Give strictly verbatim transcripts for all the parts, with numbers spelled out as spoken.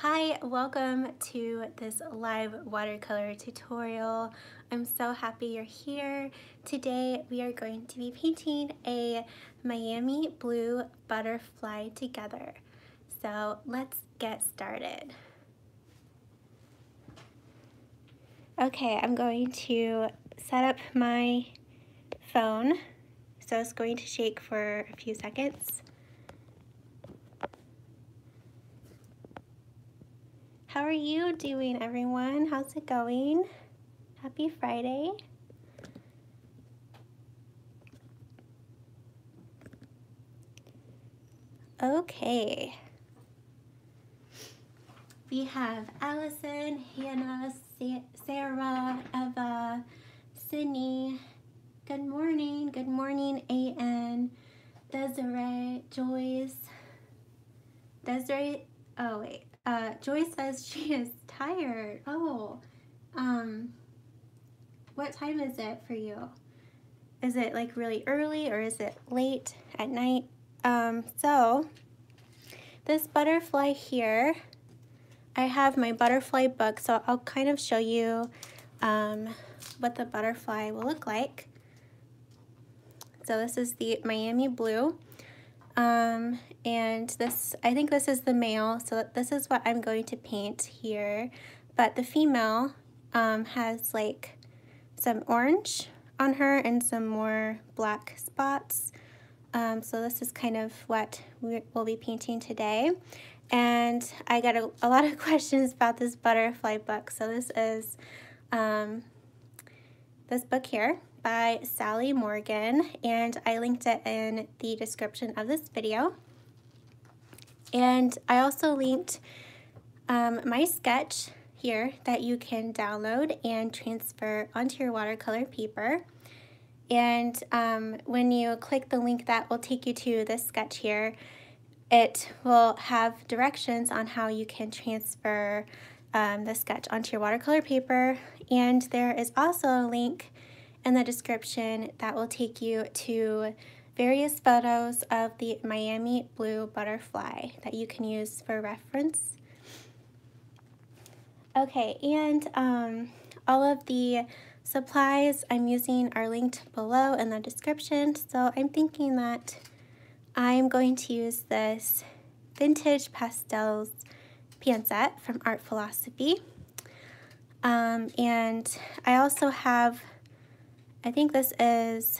Hi, welcome to this live watercolor tutorial. I'm so happy you're here. Today we are going to be painting a Miami Blue butterfly together. So let's get started. Okay, I'm going to set up my phone. So it's going to shake for a few seconds. How are you doing, everyone? How's it going? Happy Friday. Okay. We have Allison, Hannah, Sarah, Eva, Sydney. Good morning. Good morning, A N, Desiree, Joyce. Desiree, oh wait. Uh, Joyce says she is tired. Oh, um, what time is it for you? Is it like really early or is it late at night? Um, so this butterfly here, I have my butterfly book, so I'll kind of show you um, what the butterfly will look like. So this is the Miami Blue. Um, and this, I think this is the male, so this is what I'm going to paint here. But the female um, has like some orange on her and some more black spots. Um, so this is kind of what we will be painting today. And I got a, a lot of questions about this butterfly book. So this is um, this book here, by Sally Morgan, and I linked it in the description of this video. And I also linked um, my sketch here that you can download and transfer onto your watercolor paper. And um, when you click the link that will take you to this sketch here, it will have directions on how you can transfer um, the sketch onto your watercolor paper. And there is also a link in the description that will take you to various photos of the Miami Blue butterfly that you can use for reference. Okay, and um, all of the supplies I'm using are linked below in the description, so I'm thinking that I'm going to use this Vintage Pastels pan set from Art Philosophy. Um, and I also have, I think this is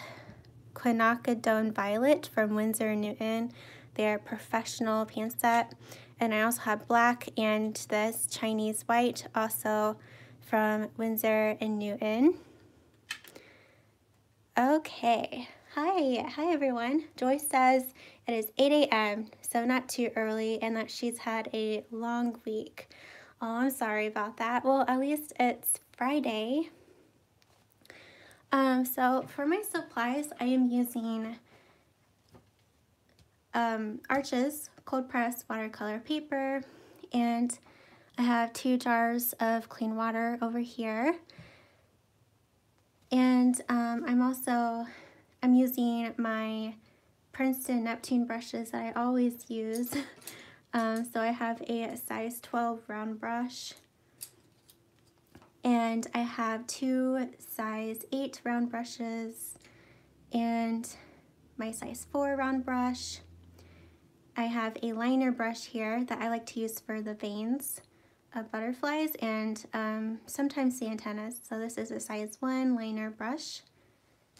Quinacridone Violet from Winsor and Newton. They are professional pan set. And I also have black and this Chinese white, also from Winsor and Newton. Okay, hi, hi everyone. Joyce says it is eight A M, so not too early, and that she's had a long week. Oh, I'm sorry about that. Well, at least it's Friday. Um, so for my supplies, I am using um, Arches cold press watercolor paper, and I have two jars of clean water over here. And um, I'm also, I'm using my Princeton Neptune brushes that I always use. um, so I have a size twelve round brush. And I have two size eight round brushes and my size four round brush. I have a liner brush here that I like to use for the veins of butterflies and um, sometimes the antennas. So this is a size one liner brush.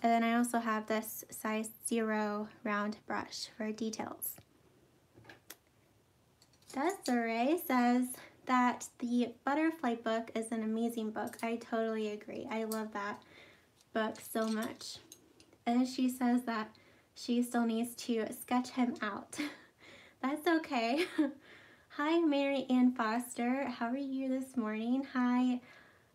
And then I also have this size zero round brush for details. Desiree says that the butterfly book is an amazing book. I totally agree. I love that book so much. And she says that she still needs to sketch him out. That's okay. Hi, Mary Ann Foster. How are you this morning? Hi.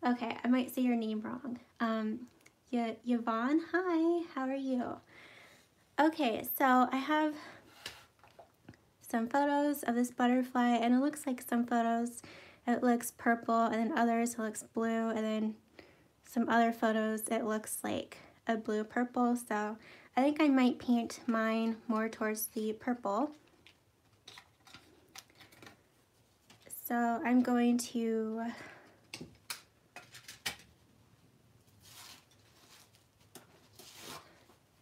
Okay, I might say your name wrong. Um, y Yvonne, hi. How are you? Okay, so I have some photos of this butterfly, and it looks like some photos it looks purple, and then others it looks blue, and then some other photos it looks like a blue purple. So I think I might paint mine more towards the purple. So I'm going to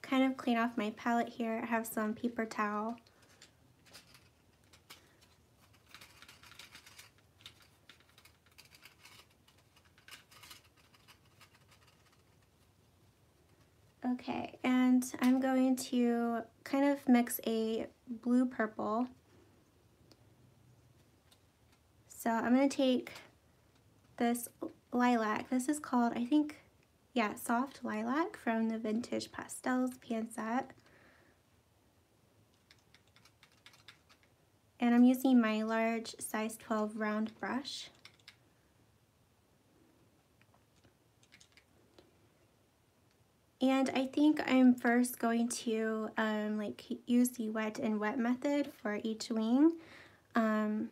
kind of clean off my palette here. I have some paper towel. Okay, and I'm going to kind of mix a blue-purple. So I'm going to take this lilac. This is called, I think, yeah, Soft Lilac from the Vintage Pastels pan set. And I'm using my large size twelve round brush. And I think I'm first going to um, like use the wet and wet method for each wing. Um,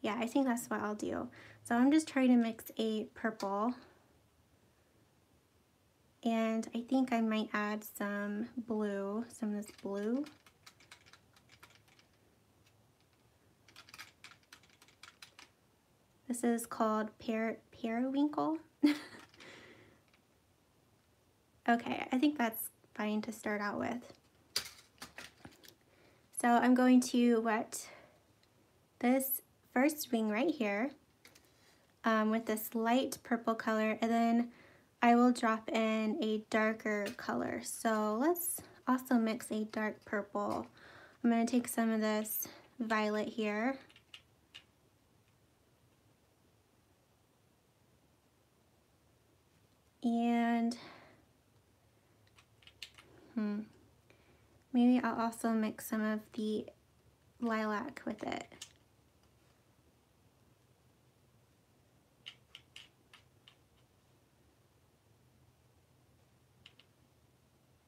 yeah, I think that's what I'll do. So I'm just trying to mix a purple. And I think I might add some blue, some of this blue. This is called per periwinkle. Okay, I think that's fine to start out with. So I'm going to wet this first wing right here um, with this light purple color, and then I will drop in a darker color. So let's also mix a dark purple. I'm going to take some of this violet here. And Hmm. maybe I'll also mix some of the lilac with it.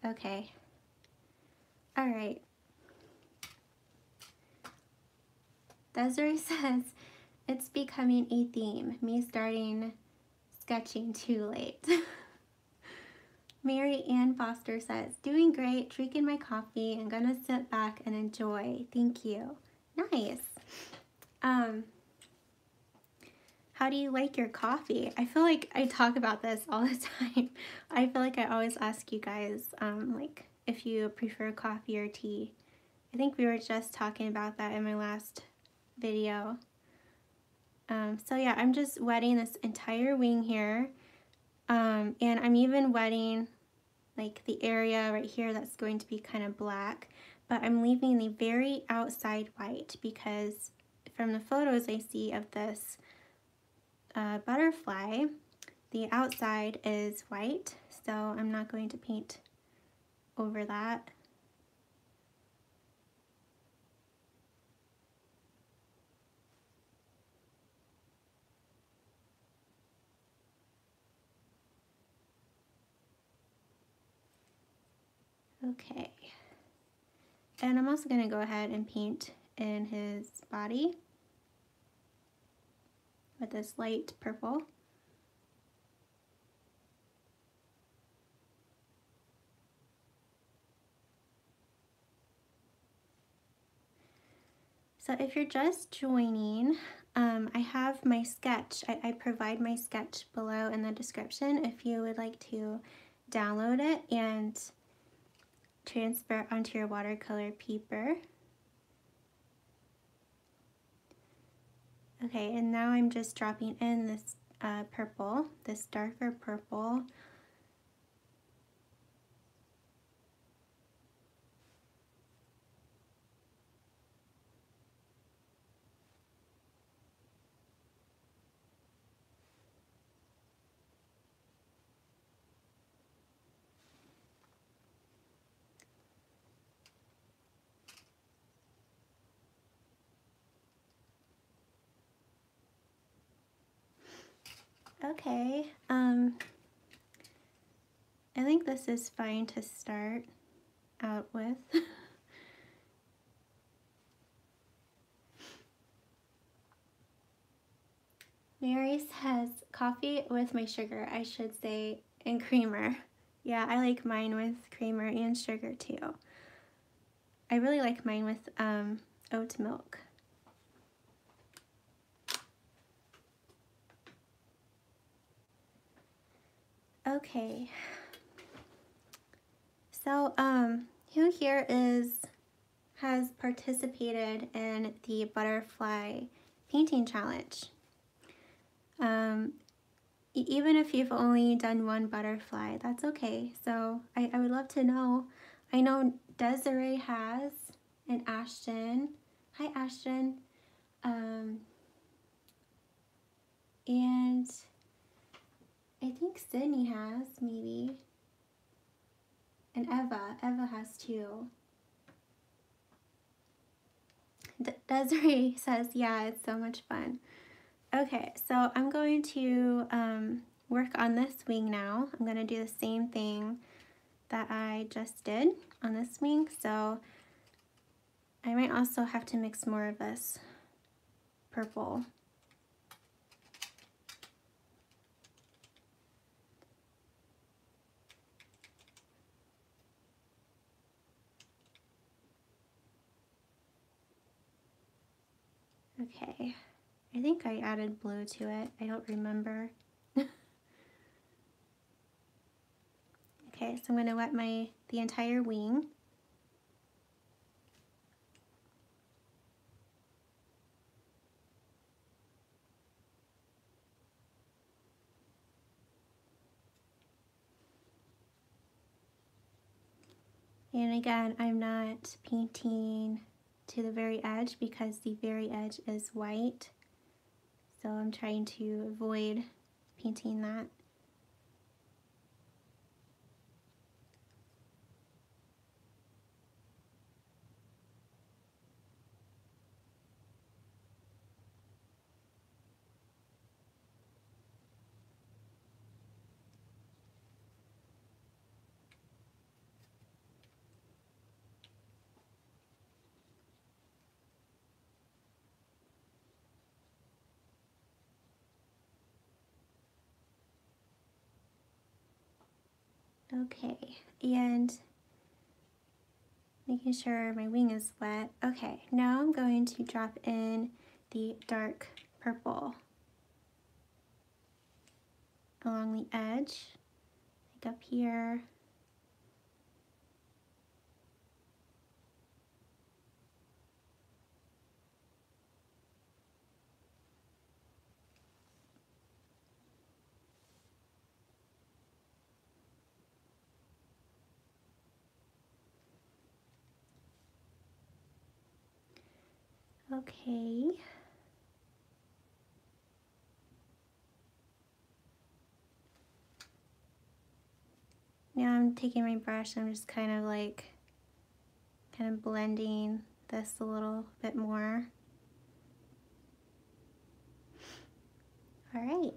Okay. All right. Desiree says, it's becoming a theme. Me starting sketching too late. Mary Ann Foster says, doing great, drinking my coffee, and gonna sit back and enjoy. Thank you. Nice. Um, how do you like your coffee? I feel like I talk about this all the time. I feel like I always ask you guys, um, like, if you prefer coffee or tea. I think we were just talking about that in my last video. Um, so yeah, I'm just wetting this entire wing here. Um, and I'm even wetting like the area right here that's going to be kind of black, but I'm leaving the very outside white because from the photos I see of this uh, butterfly, the outside is white, so I'm not going to paint over that. Okay, and I'm also going to go ahead and paint in his body with this light purple. So if you're just joining, um, I have my sketch. I, I provide my sketch below in the description if you would like to download it and transfer onto your watercolor paper. Okay, and now I'm just dropping in this uh, purple, this darker purple. Okay, um, I think this is fine to start out with. Mary says, coffee with my sugar, I should say, and creamer. Yeah, I like mine with creamer and sugar too. I really like mine with um, oat milk. Okay, so um, who here is has participated in the butterfly painting challenge? Um, even if you've only done one butterfly, that's okay. So I, I would love to know. I know Desiree has, and Ashton. Hi, Ashton. Um, and I think Sydney has, maybe. And Eva. Eva has too. D Desiree says, yeah, it's so much fun. Okay, so I'm going to um, work on this wing now. I'm going to do the same thing that I just did on this wing. So I might also have to mix more of this purple. Okay, I think I added blue to it. I don't remember. Okay, so I'm going to wet my the entire wing. And again, I'm not painting to the very edge because the very edge is white. So I'm trying to avoid painting that. Okay, and making sure my wing is wet. Okay, now I'm going to drop in the dark purple along the edge, like up here. Okay, now I'm taking my brush and I'm just kind of like, kind of blending this a little bit more. All right.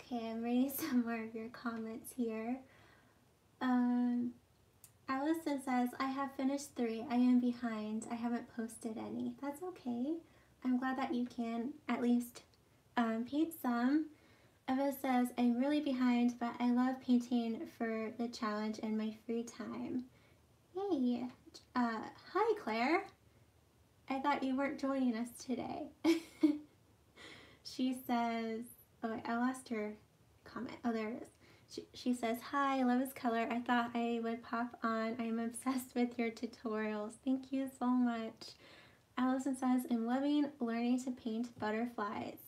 Okay, I'm reading some more of your comments here. Um... Allison says, I have finished three. I am behind. I haven't posted any. That's okay. I'm glad that you can at least um, paint some. Eva says, I'm really behind, but I love painting for the challenge and my free time. Yay. Uh, hi, Claire. I thought you weren't joining us today. She says, oh, wait, I lost her comment. Oh, there it is. She says, hi, love is color. I thought I would pop on. I'm obsessed with your tutorials. Thank you so much. Allison says, I'm loving learning to paint butterflies.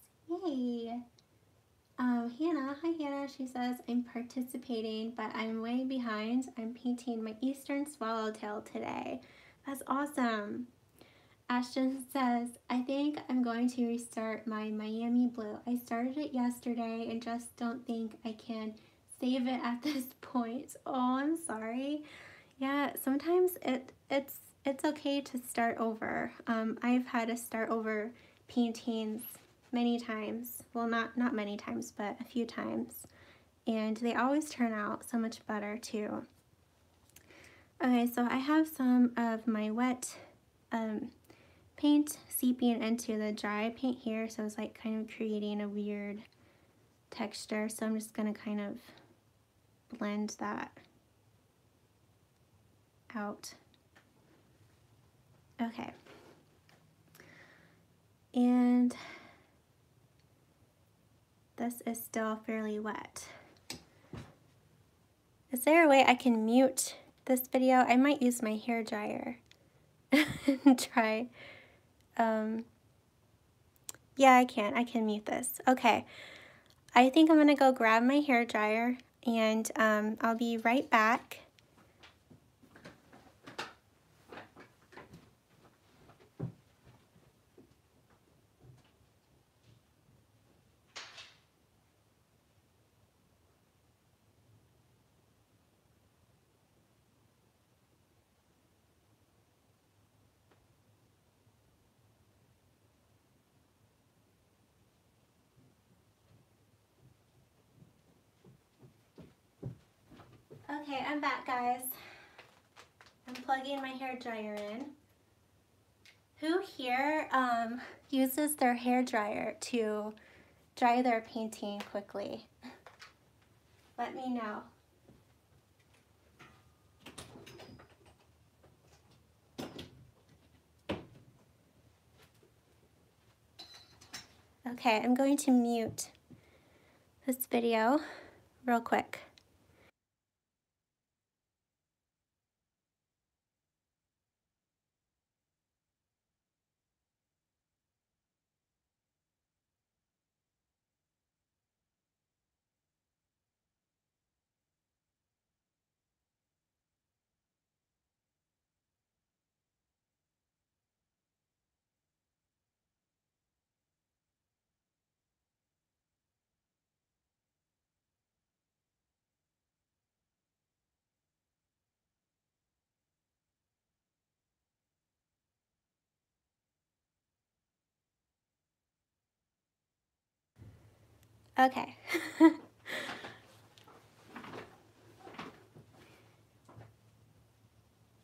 Yay. Um, Hannah, hi Hannah. She says, I'm participating, but I'm way behind. I'm painting my Eastern Swallowtail today. That's awesome. Ashton says, I think I'm going to restart my Miami Blue. I started it yesterday and just don't think I can save it at this point. Oh, I'm sorry. Yeah, sometimes it it's it's okay to start over. Um, I've had to start over paintings many times. Well, not not many times, but a few times, and they always turn out so much better too. Okay, so I have some of my wet um, paint seeping into the dry paint here, so it's like kind of creating a weird texture. So I'm just gonna kind of blend that out. Okay, and This is still fairly wet. Is there a way I can mute this video? I might use my hair dryer and try. Um, yeah, I can. I can mute this. Okay. I think I'm going to go grab my hair dryer and um, I'll be right back. Okay, I'm back, guys. I'm plugging my hair dryer in. Who here um, uses their hair dryer to dry their painting quickly? Let me know. Okay, I'm going to mute this video real quick. Okay.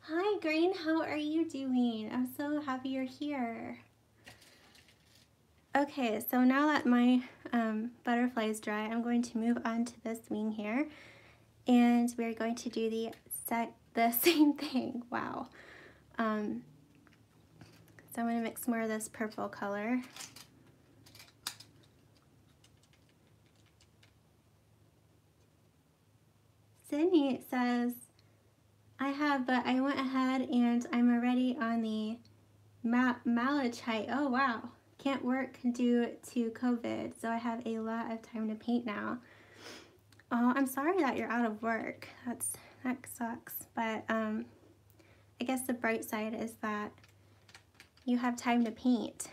Hi, Green. How are you doing? I'm so happy you're here. Okay, so now that my um, butterfly is dry, I'm going to move on to this wing here, and we're going to do the set the same thing. Wow. Um, so I'm going to mix more of this purple color. Sydney says, I have, but I went ahead and I'm already on the ma malachite. Oh, wow. Can't work due to COVID, so I have a lot of time to paint now. Oh, I'm sorry that you're out of work. That's, that sucks. But um, I guess the bright side is that you have time to paint.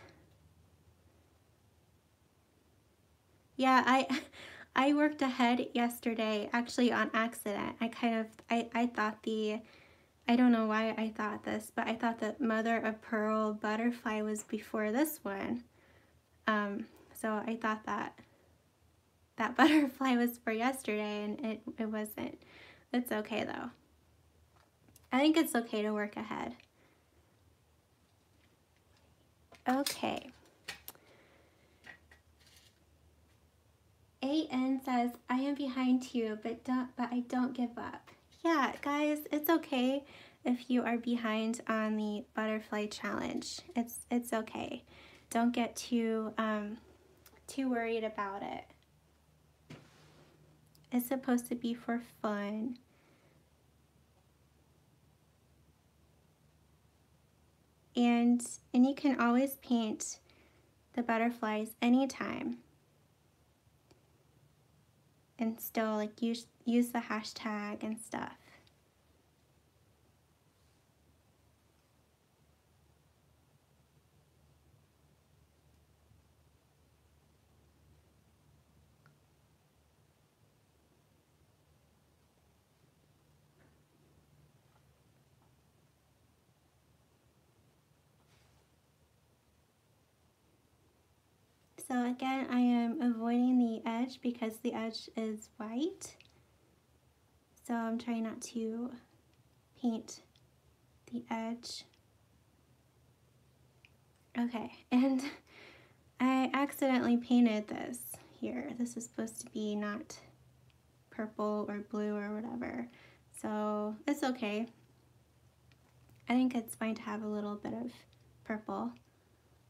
Yeah, I... I worked ahead yesterday, actually on accident. I kind of, I, I thought the, I don't know why I thought this, but I thought that Mother of Pearl Butterfly was before this one. Um, so I thought that that butterfly was for yesterday, and it, it wasn't. It's okay though. I think it's okay to work ahead. Okay. A N says, I am behind you, but don't, but I don't give up. Yeah, guys, it's okay if you are behind on the butterfly challenge. It's it's okay. Don't get too um too worried about it. It's supposed to be for fun. And and you can always paint the butterflies anytime. And still like use use the hashtag and stuff. So again, I am avoiding the edge because the edge is white. So I'm trying not to paint the edge. Okay, and I accidentally painted this here. This is supposed to be not purple or blue or whatever. So it's okay. I think it's fine to have a little bit of purple.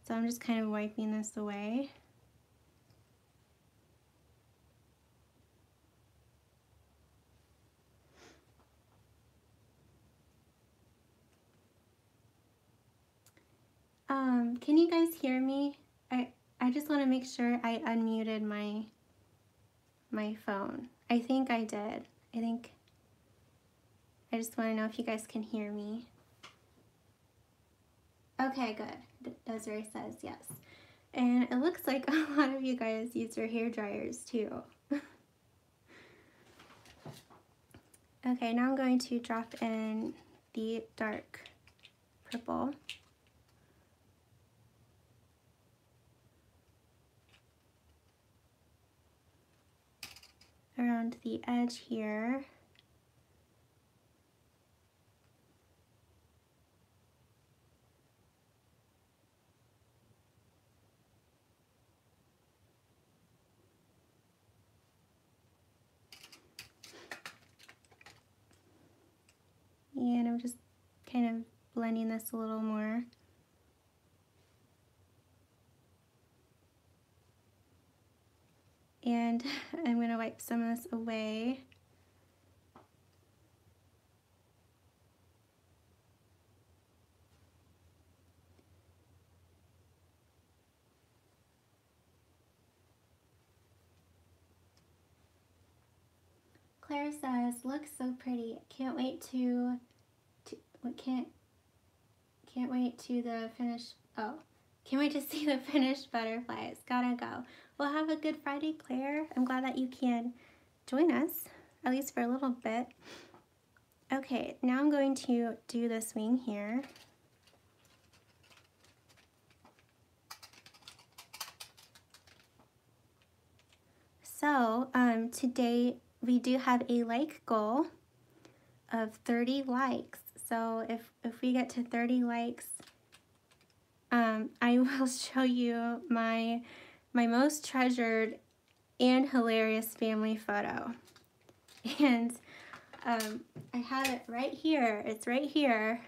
So I'm just kind of wiping this away. Um, can you guys hear me? I, I just want to make sure I unmuted my, my phone. I think I did. I think, I just want to know if you guys can hear me. Okay, good. Desiree says yes. And it looks like a lot of you guys use your hair dryers too. Okay, now I'm going to drop in the dark purple. Around the edge here. And I'm just kind of blending this a little more. And I'm going to wipe some of this away. Claire says, looks so pretty. Can't wait to, to can't, can't wait to the finished, oh. Can't wait to see the finished butterflies. Gotta go. Well, have a good Friday, Claire. I'm glad that you can join us, at least for a little bit. Okay, now I'm going to do this wing here. So, um, today we do have a like goal of thirty likes. So if, if we get to thirty likes, Um, I will show you my, my most treasured and hilarious family photo. And um, I have it right here. It's right here.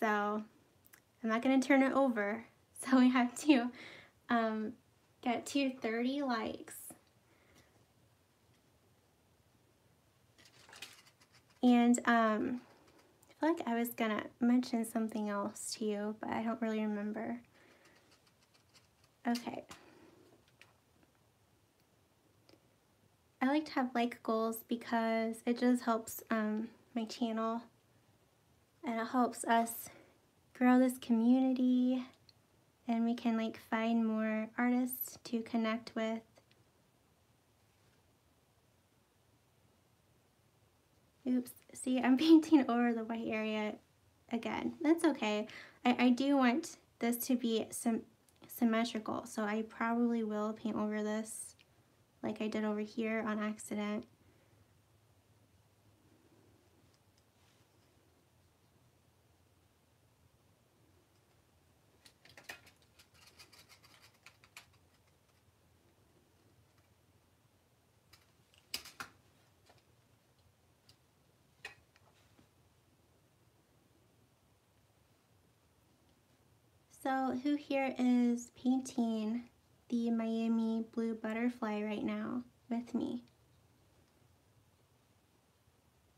So I'm not going to turn it over. So we have to um, get to thirty likes. And um, I feel like I was gonna mention something else to you, but I don't really remember. Okay. I like to have like goals because it just helps um, my channel, and it helps us grow this community, and we can like find more artists to connect with. Oops. See, I'm painting over the white area again. That's okay. I, I do want this to be sym symmetrical, so I probably will paint over this like I did over here on accident. So who here is painting the Miami Blue butterfly right now with me?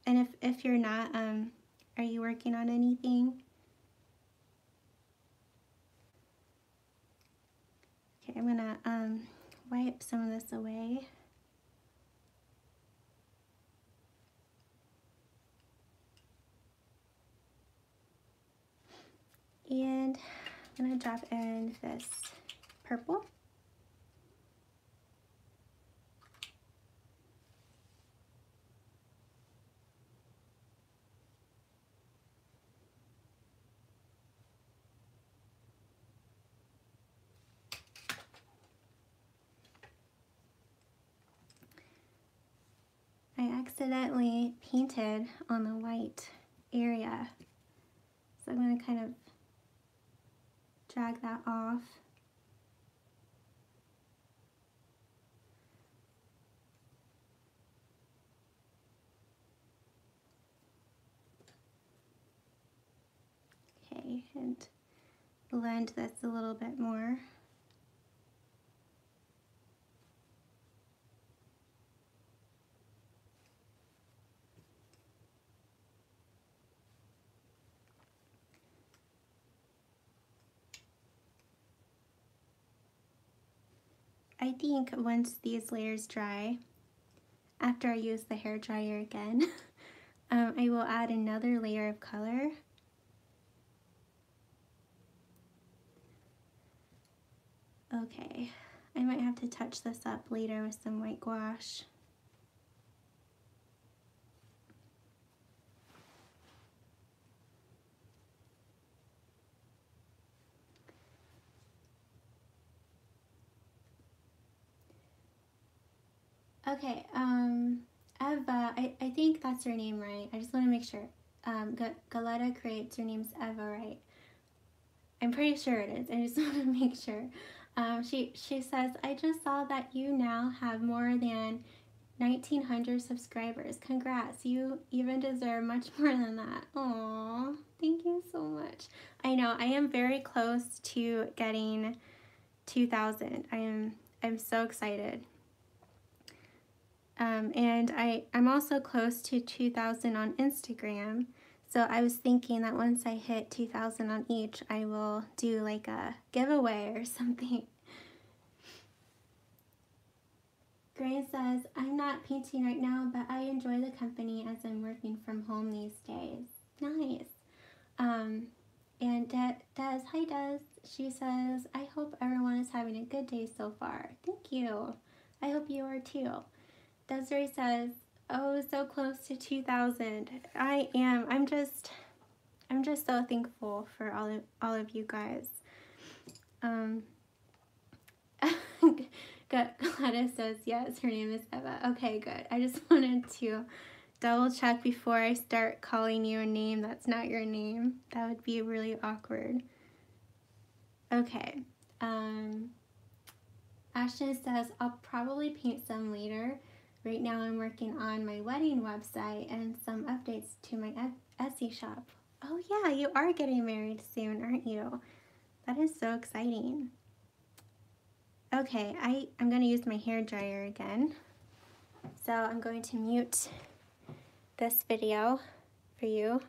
And if, if you're not, um, are you working on anything? Okay, I'm gonna um, wipe some of this away. And I'm going to drop in this purple. I accidentally painted on the white area, so I'm going to kind of drag that off. Okay, and blend this a little bit more. I think once these layers dry, after I use the hairdryer again, um, I will add another layer of color. Okay, I might have to touch this up later with some white gouache. Okay, um, Eva, I, I think that's her name, right? I just want to make sure. Um, G Galetta Creates, her name's Eva, right? I'm pretty sure it is. I just want to make sure. Um, she, she says, I just saw that you now have more than nineteen hundred subscribers. Congrats. You even deserve much more than that. Aww, thank you so much. I know, I am very close to getting two thousand. I am, I'm so excited. Um, and I, I'm also close to two thousand on Instagram, so I was thinking that once I hit two thousand on each, I will do like a giveaway or something. Gray says, I'm not painting right now, but I enjoy the company as I'm working from home these days. Nice. Um, and De Des, hi Des, she says, I hope everyone is having a good day so far. Thank you. I hope you are too. Desiree says, oh, so close to two thousand. I am. I'm just, I'm just so thankful for all of, all of you guys. Um, Gladys says, yes, her name is Eva. Okay, good. I just wanted to double check before I start calling you a name that's not your name. That would be really awkward. Okay. Um, Ashton says, I'll probably paint some later. Right now I'm working on my wedding website and some updates to my Etsy shop. Oh yeah, you are getting married soon, aren't you? That is so exciting. Okay, I, I'm gonna use my hairdryer again. So I'm going to mute this video for you.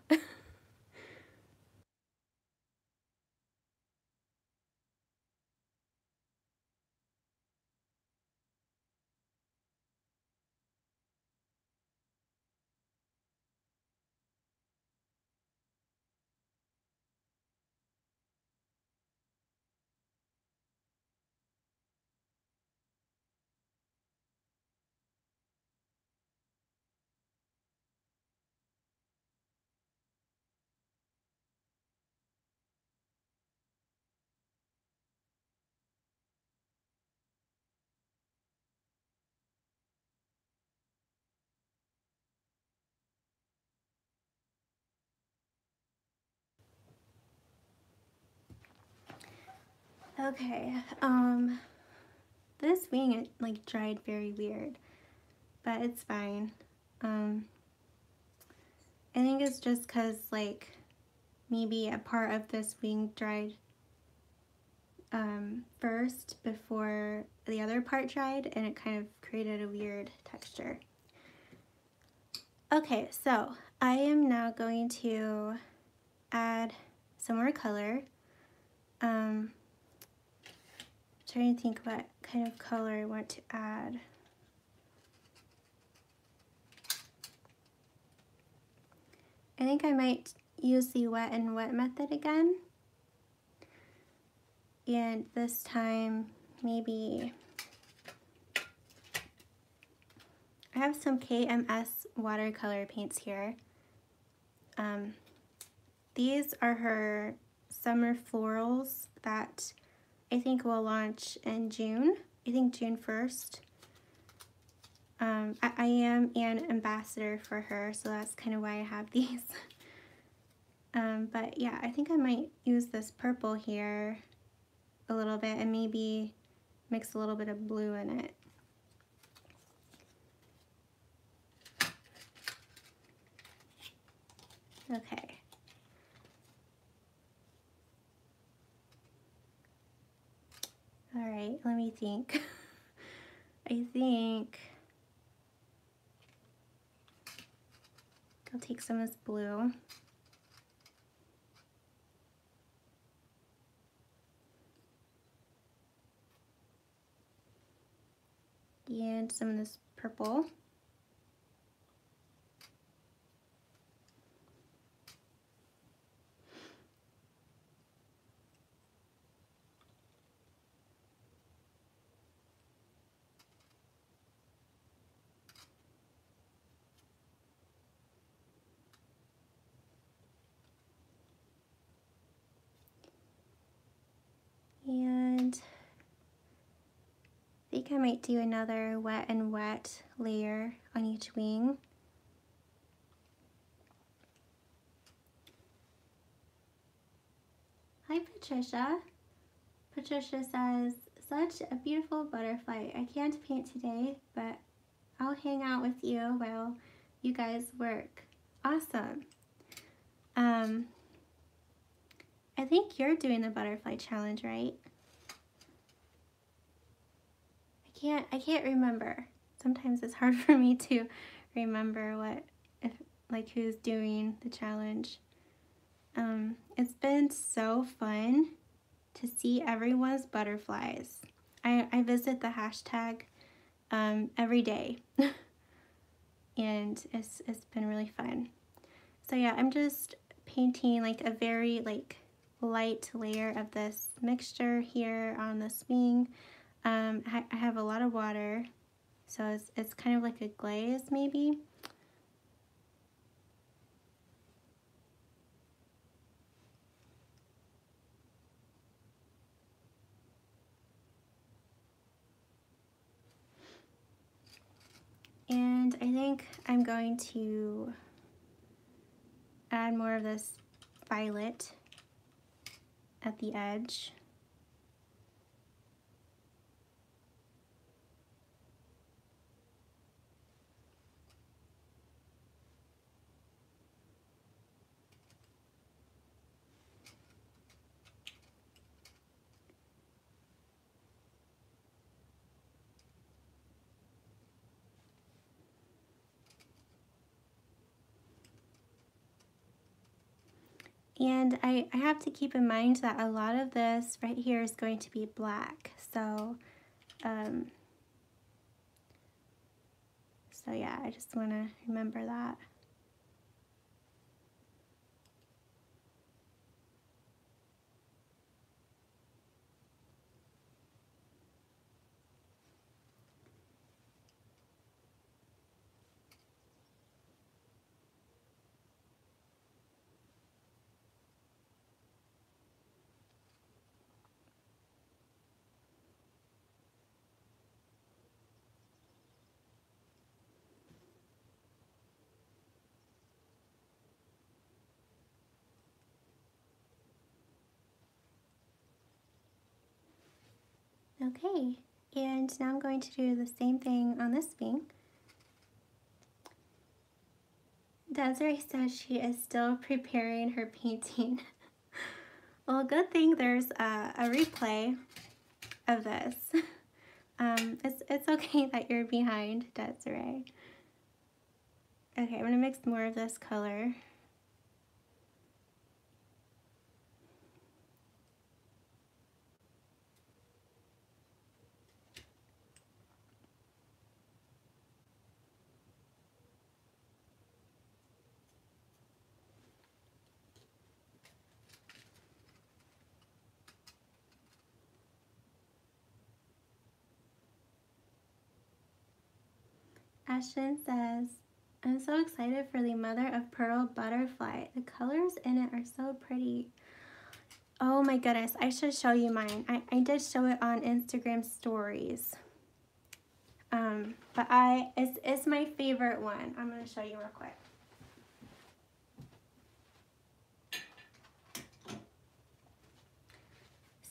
Okay, um, this wing, it like dried very weird, but it's fine. Um, I think it's just cause like maybe a part of this wing dried um, first before the other part dried, and it kind of created a weird texture. Okay, so I am now going to add some more color. Um, Trying to think what kind of color I want to add. I think I might use the wet and wet method again. And this time, maybe I have some K M S watercolor paints here. Um, these are her summer florals that I think we'll launch in June. I think June first. Um, I, I am an ambassador for her, so that's kind of why I have these. um, but yeah, I think I might use this purple here a little bit and maybe mix a little bit of blue in it. Okay. All right, let me think. I think I'll take some of this blue. and some of this purple. I think I might do another wet and wet layer on each wing. Hi Patricia. Patricia says, such a beautiful butterfly. I can't paint today, but I'll hang out with you while you guys work. Awesome. Um, I think you're doing the butterfly challenge, right? Can't, I can't remember. Sometimes it's hard for me to remember what, if like who's doing the challenge. Um, it's been so fun to see everyone's butterflies. I, I visit the hashtag um, every day, and it's it's been really fun. So yeah, I'm just painting like a very like light layer of this mixture here on this wing. Um, I, I have a lot of water, so it's, it's kind of like a glaze maybe. And I think I'm going to add more of this violet at the edge. And I, I have to keep in mind that a lot of this right here is going to be black. So, um, so yeah, I just want to remember that. Okay, and now I'm going to do the same thing on this wing. Desiree says she is still preparing her painting. Well, good thing there's a, a replay of this. Um, it's, it's okay that you're behind, Desiree. Okay, I'm gonna mix more of this color. Ashton says, I'm so excited for the Mother of Pearl butterfly. The colors in it are so pretty. Oh my goodness, I should show you mine. I, I did show it on Instagram stories. Um, but I, it's, it's my favorite one. I'm gonna show you real quick.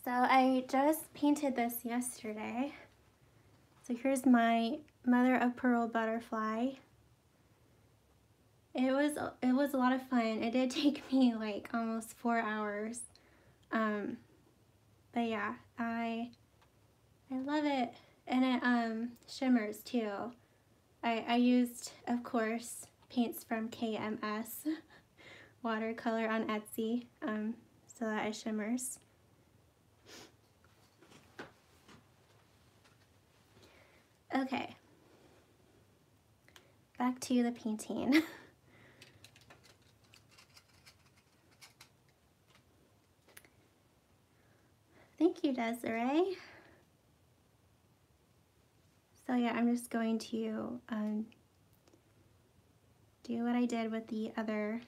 So I just painted this yesterday. So here's my Mother of Pearl butterfly. It was it was a lot of fun. It did take me like almost four hours, um, but yeah, I I love it, and it um, shimmers too. I I used, of course, paints from K M S watercolor on Etsy, um, so that it shimmers. Okay, back to the painting. Thank you, Desiree. So yeah, I'm just going to um, do what I did with the other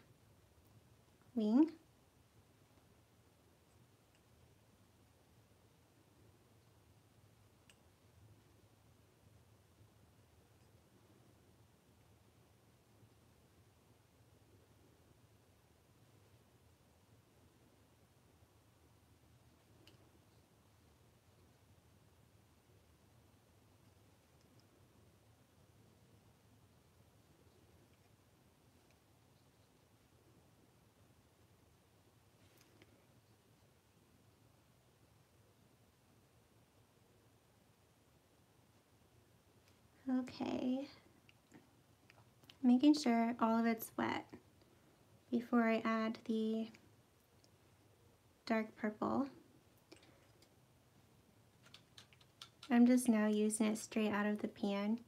wing. Okay, making sure all of it's wet before I add the dark purple. I'm just now using it straight out of the pan.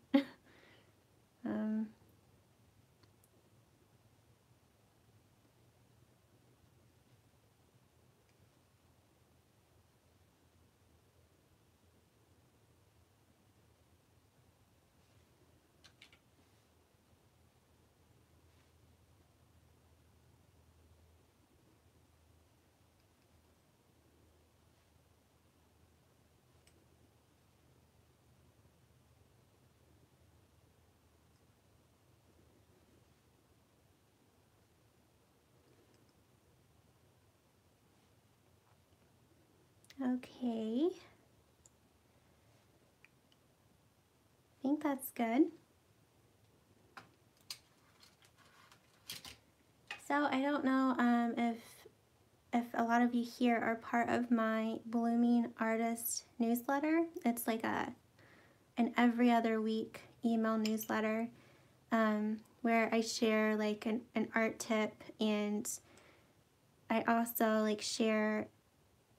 um, Okay, I think that's good. So I don't know um, if, if a lot of you here are part of my Blooming Artist newsletter. It's like a an every other week email newsletter um, where I share like an, an art tip, and I also like share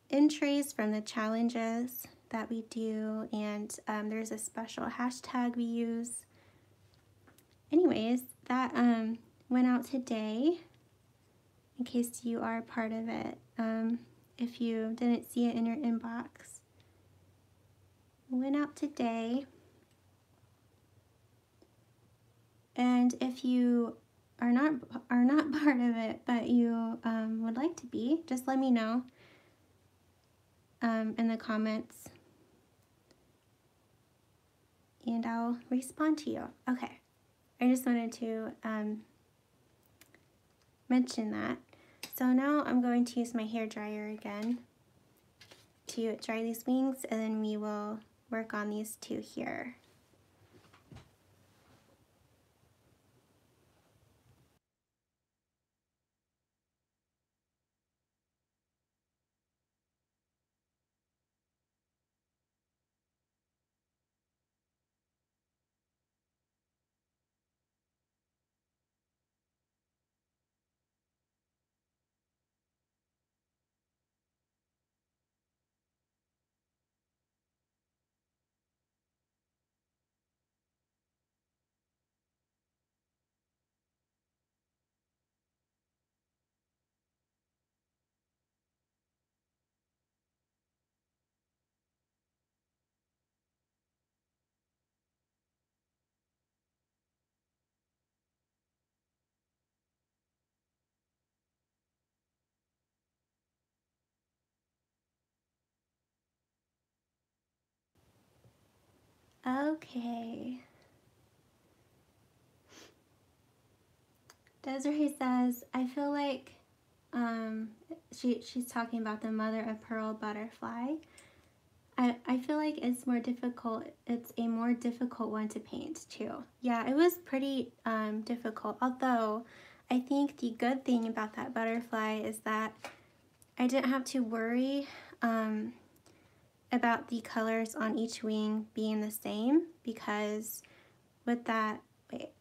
entries from the challenges that we do, and um, there's a special hashtag we use. Anyways, that um, went out today in case you are part of it, um, if you didn't see it in your inbox. Went out today, and if you are not are not part of it but you um, would like to be, just let me know Um, in the comments, and I'll respond to you. Okay, I just wanted to um, mention that. So now I'm going to use my hair dryer again to dry these wings, and then we will work on these two here. Okay. Desiree says, I feel like um, she, she's talking about the Mother of Pearl butterfly. I, I feel like it's more difficult. It's a more difficult one to paint too. Yeah, it was pretty um, difficult. Although I think the good thing about that butterfly is that I didn't have to worry um, about the colors on each wing being the same, because with that, wait,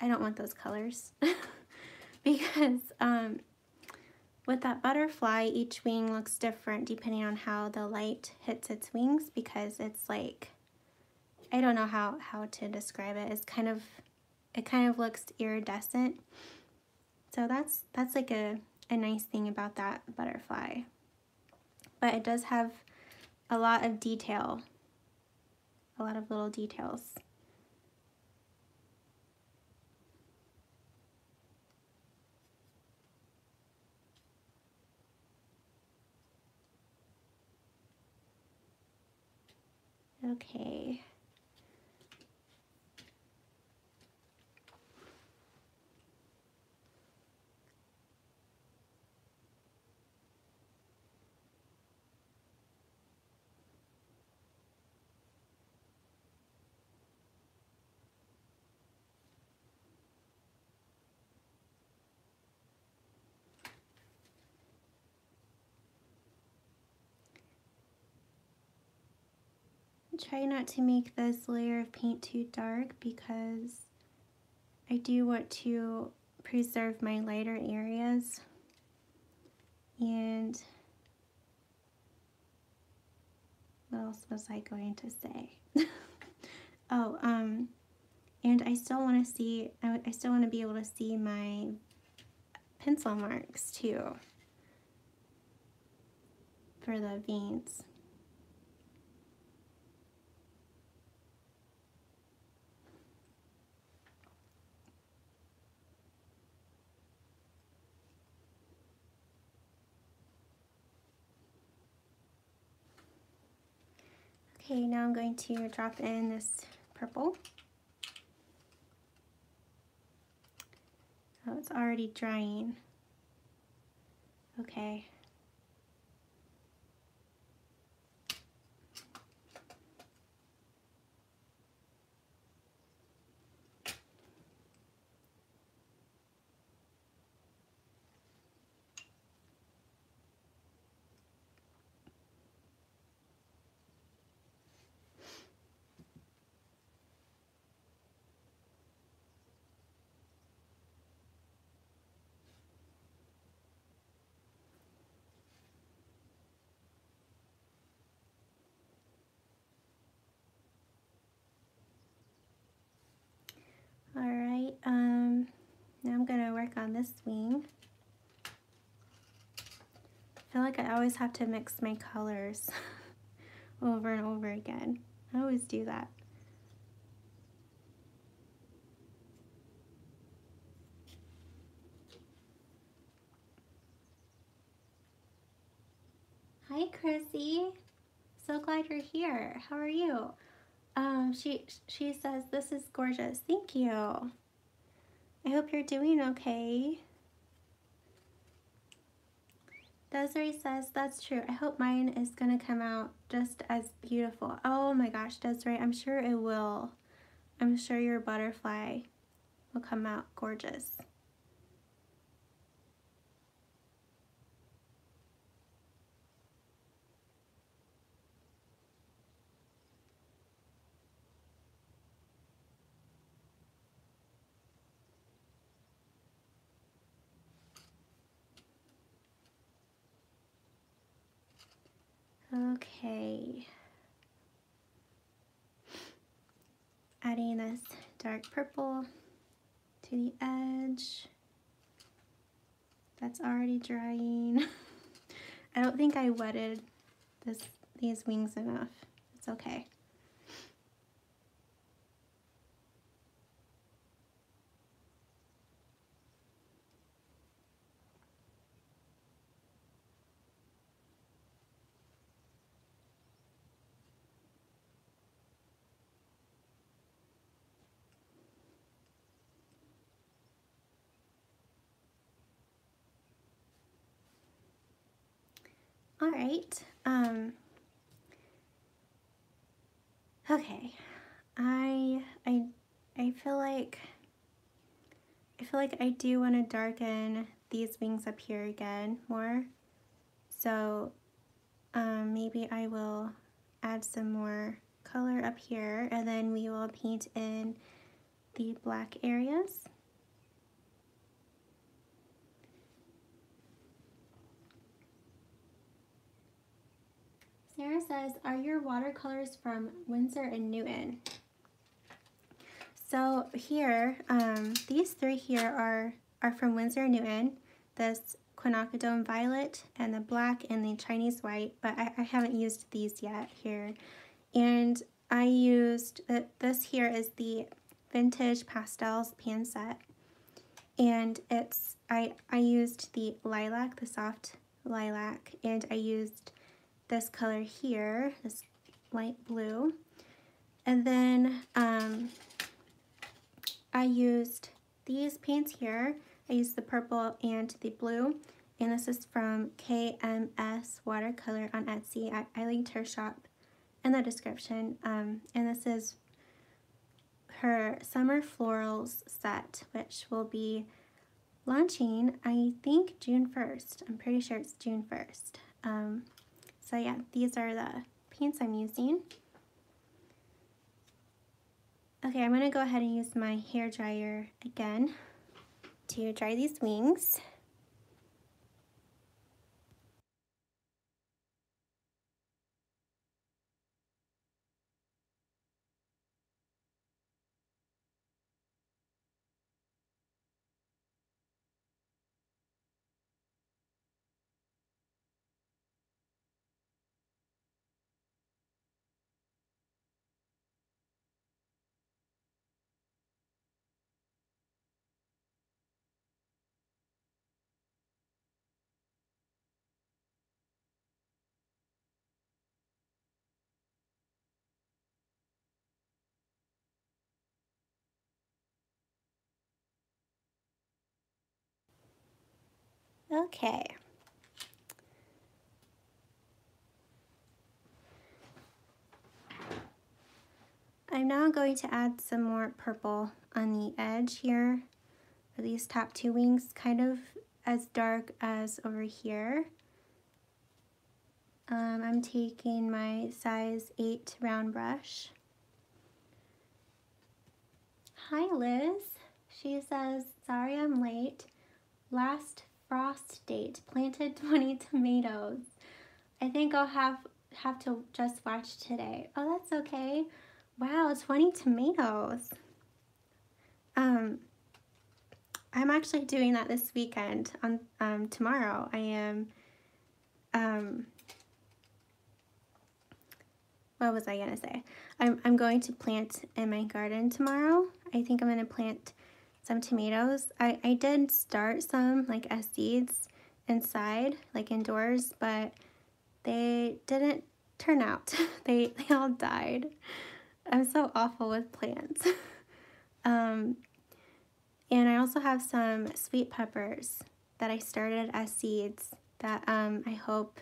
I don't want those colors. Because um, with that butterfly, each wing looks different depending on how the light hits its wings, because it's like, I don't know how, how to describe it. It's kind of, it kind of looks iridescent. So that's, that's like a, a nice thing about that butterfly. But it does have a lot of detail, a lot of little details. Okay. Try not to make this layer of paint too dark because I do want to preserve my lighter areas, and what else was I going to say? oh, um, and I still want to see, I, I still want to be able to see my pencil marks too for the veins. Okay, now I'm going to drop in this purple. Oh, it's already drying. Okay. All right, um, now I'm gonna work on this wing. I feel like I always have to mix my colors over and over again. I always do that. Hi, Chrissy. So glad you're here. How are you? Um, she, she says, this is gorgeous. Thank you. I hope you're doing okay. Desiree says, that's true. I hope mine is going to come out just as beautiful. Oh my gosh, Desiree, I'm sure it will. I'm sure your butterfly will come out gorgeous. Okay, adding this dark purple to the edge. That's already drying. I don't think I wetted this, these wings enough. It's okay. All right, um, okay, I, I, I feel like, I feel like I do want to darken these wings up here again more, so um, maybe I will add some more color up here, and then we will paint in the black areas. Sarah says, are your watercolors from Winsor and Newton? So here, um, these three here are, are from Winsor and Newton. This Quinacridone Violet and the black and the Chinese white, but I, I haven't used these yet here. And I used, uh, this here is the Vintage Pastels pan set. And it's, I, I used the lilac, the soft lilac, and I used this color here, this light blue. And then um, I used these paints here. I used the purple and the blue. And this is from K M S Watercolor on Etsy. I, I linked her shop in the description. Um, and this is her Summer Florals set, which will be launching, I think, June first. I'm pretty sure it's June first. Um, so yeah, these are the paints I'm using. Okay, I'm gonna go ahead and use my hair dryer again to dry these wings. Okay, I'm now going to add some more purple on the edge here, for these top two wings, kind of as dark as over here. Um, I'm taking my size eight round brush. Hi Liz, she says, sorry I'm late, last frost date, planted twenty tomatoes. I think I'll have have to just watch today. Oh, that's okay. Wow, twenty tomatoes. Um, I'm actually doing that this weekend. On um, tomorrow, I am. Um, what was I gonna say? I'm I'm going to plant in my garden tomorrow. I think I'm gonna plant some tomatoes. I, I did start some like as seeds inside, like indoors, but they didn't turn out. they, they all died. I'm so awful with plants. um, and I also have some sweet peppers that I started as seeds that um, I hope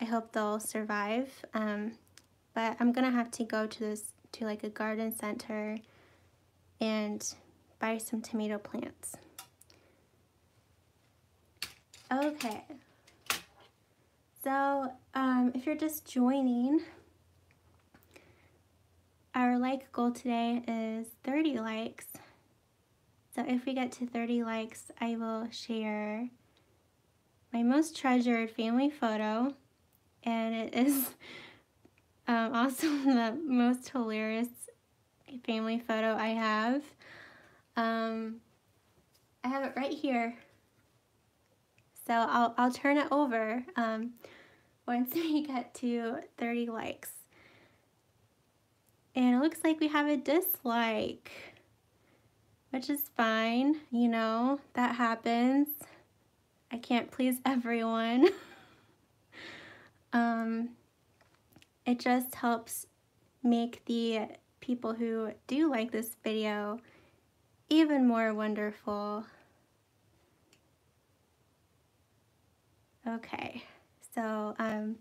I hope they'll survive. Um, but I'm gonna have to go to this to like a garden center and buy some tomato plants. Okay, so um, if you're just joining, our like goal today is thirty likes. So if we get to thirty likes, I will share my most treasured family photo, and it is um, also the most hilarious family photo I have. Um, I have it right here, so I'll, I'll turn it over um, once we get to thirty likes. And it looks like we have a dislike, which is fine, you know, that happens. I can't please everyone. um, it just helps make the people who do like this video even more wonderful. Okay, so um,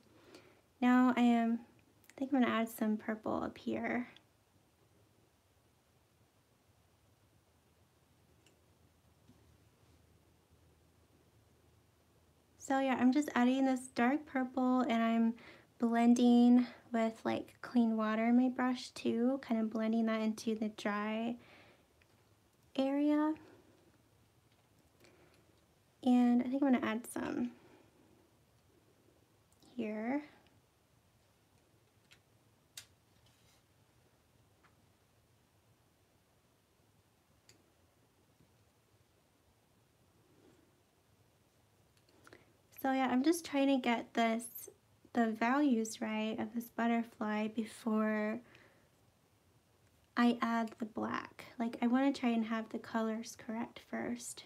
now I am, I think I'm gonna add some purple up here. So yeah, I'm just adding this dark purple and I'm blending with like clean water in my brush too, kind of blending that into the dry area. And I think I'm going to add some here. So yeah, I'm just trying to get this, the values right of this butterfly before I add the black. Like, I want to try and have the colors correct first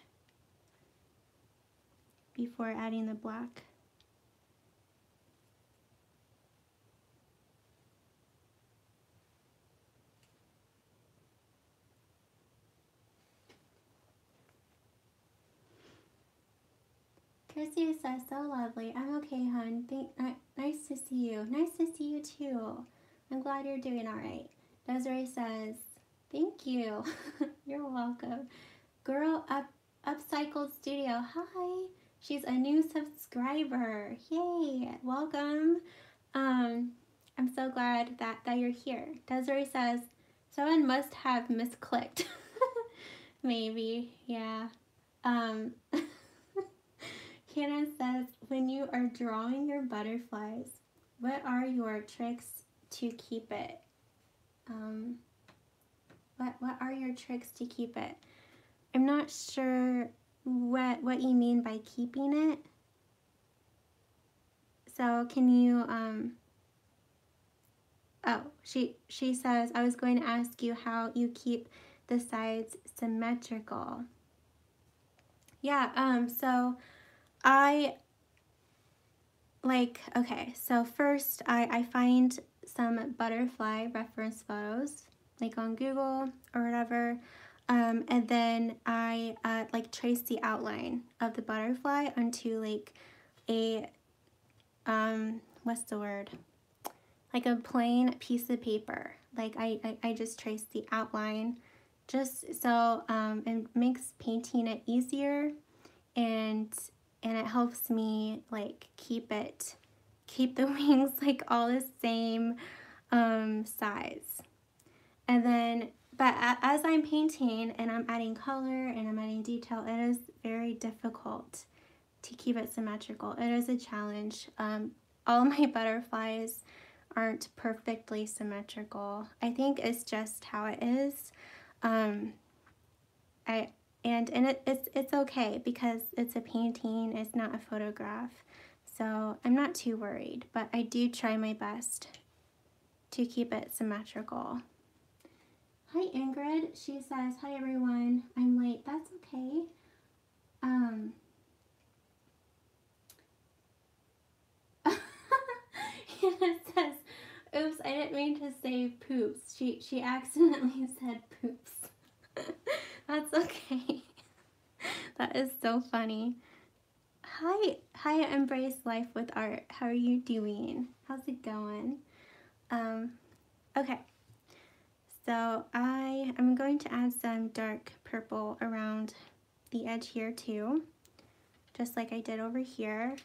before adding the black. Chrissy says, so lovely. I'm okay, hon. Thank, uh, nice to see you. Nice to see you, too. I'm glad you're doing all right. Desiree says, thank you. You're welcome. Girl Up Upcycled Studio. Hi. She's a new subscriber. Yay. Welcome. Um, I'm so glad that, that you're here. Desiree says, someone must have misclicked. Maybe. Yeah. Um... Hannah says, when you are drawing your butterflies, what are your tricks to keep it? Um, what, what are your tricks to keep it? I'm not sure what, what you mean by keeping it. So can you, um, oh, she, she says, I was going to ask you how you keep the sides symmetrical. Yeah, um, so... I like, okay, so first I, I find some butterfly reference photos, like on Google or whatever, um, and then I uh, like trace the outline of the butterfly onto like a, um, what's the word, like a plain piece of paper. Like I, I, I just trace the outline just so um, it makes painting it easier, and And it helps me like keep it, keep the wings like all the same um, size. And then, but as I'm painting and I'm adding color and I'm adding detail, it is very difficult to keep it symmetrical. It is a challenge. Um, all my butterflies aren't perfectly symmetrical. I think it's just how it is. Um, I. And, and it, it's, it's okay because it's a painting, it's not a photograph. So I'm not too worried, but I do try my best to keep it symmetrical. Hi Ingrid, she says, hi everyone, I'm late, that's okay. Um, Hannah says, oops, I didn't mean to say poops. She, she accidentally said poops. That's okay. That is so funny. Hi, hi, Embrace Life with Art. How are you doing? How's it going? Um, okay. So I am going to add some dark purple around the edge here too, just like I did over here.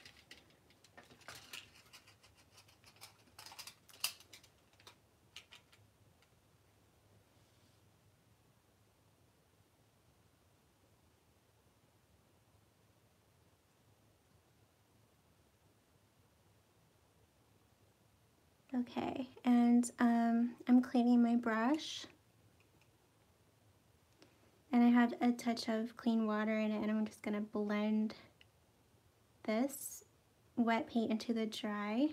Okay, and um, I'm cleaning my brush, and I have a touch of clean water in it, and I'm just gonna blend this wet paint into the dry.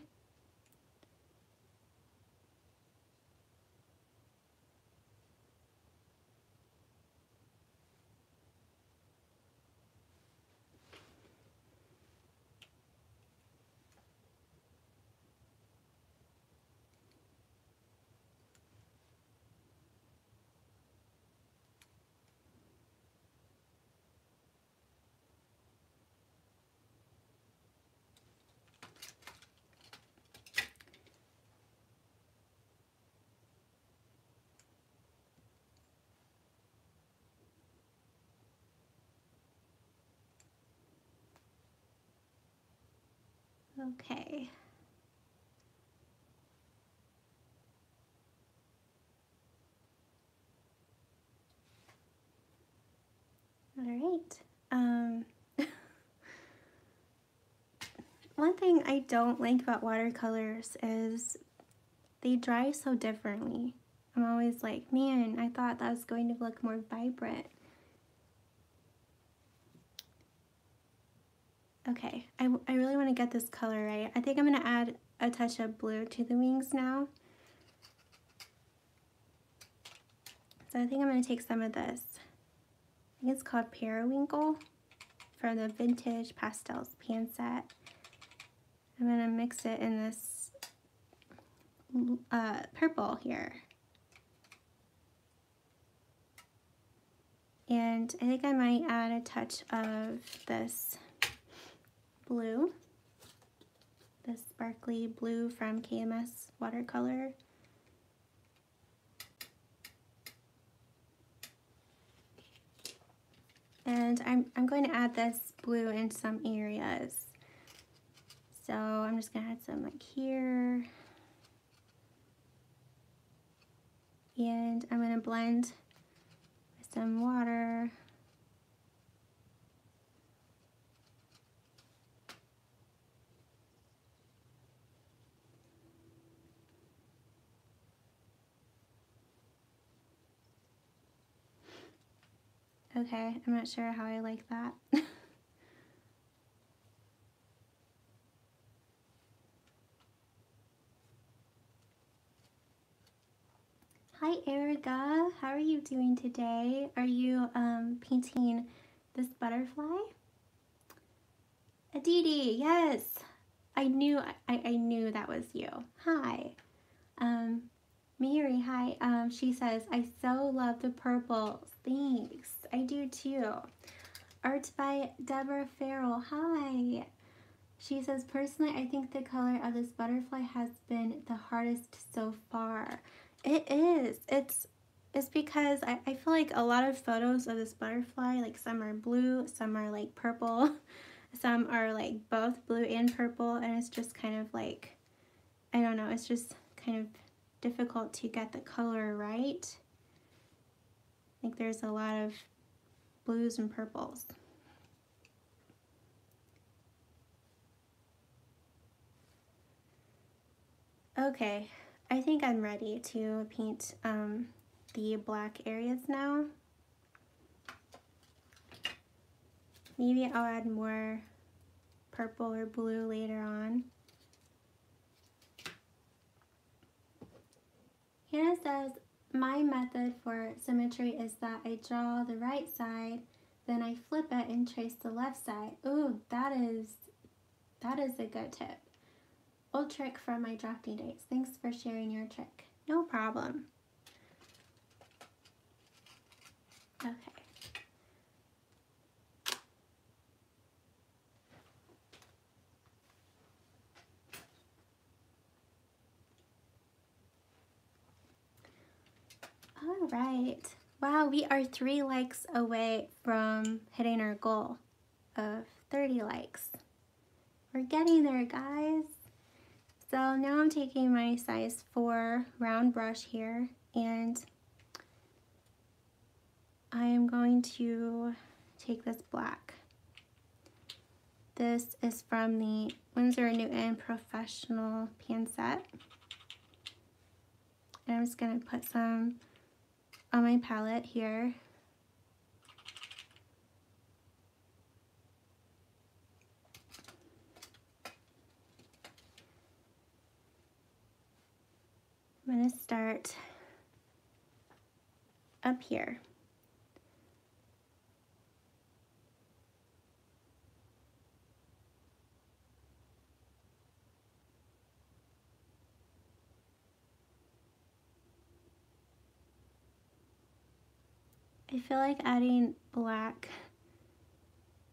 Okay. All right. Um, one thing I don't like about watercolors is they dry so differently. I'm always like, man, I thought that was going to look more vibrant. Okay, I, I really want to get this color right. I think I'm going to add a touch of blue to the wings now. So I think I'm going to take some of this. I think it's called Periwinkle for the Vintage Pastels pan set. I'm going to mix it in this uh, purple here. And I think I might add a touch of this blue, this sparkly blue from K M S watercolor. And I'm, I'm going to add this blue in some areas. So I'm just gonna add some like here. And I'm gonna blend with some water. Okay, I'm not sure how I like that. Hi Erica, how are you doing today? Are you um, painting this butterfly? Aditi, yes! I knew, I, I knew that was you. Hi. Um, Mary, hi. Um, she says, I so love the purple. Thanks. I do too. Art by Deborah Farrell. Hi. She says, personally, I think the color of this butterfly has been the hardest so far. It is. It's it's because I, I feel like a lot of photos of this butterfly, like some are blue, some are like purple, some are like both blue and purple, and it's just kind of like, I don't know, it's just kind of difficult to get the color right. I think there's a lot of blues and purples. Okay, I think I'm ready to paint um, the black areas now. Maybe I'll add more purple or blue later on. Hannah says, my method for symmetry is that I draw the right side, then I flip it and trace the left side. Ooh, that is, that is a good tip. Old trick from my drafting days. Thanks for sharing your trick. No problem. Okay. All right. Wow, we are three likes away from hitting our goal of thirty likes. We're getting there, guys. So now I'm taking my size four round brush here, and I am going to take this black. This is from the Winsor and Newton Professional Pan Set. And I'm just gonna put some on my palette here. I'm gonna start up here. I feel like adding black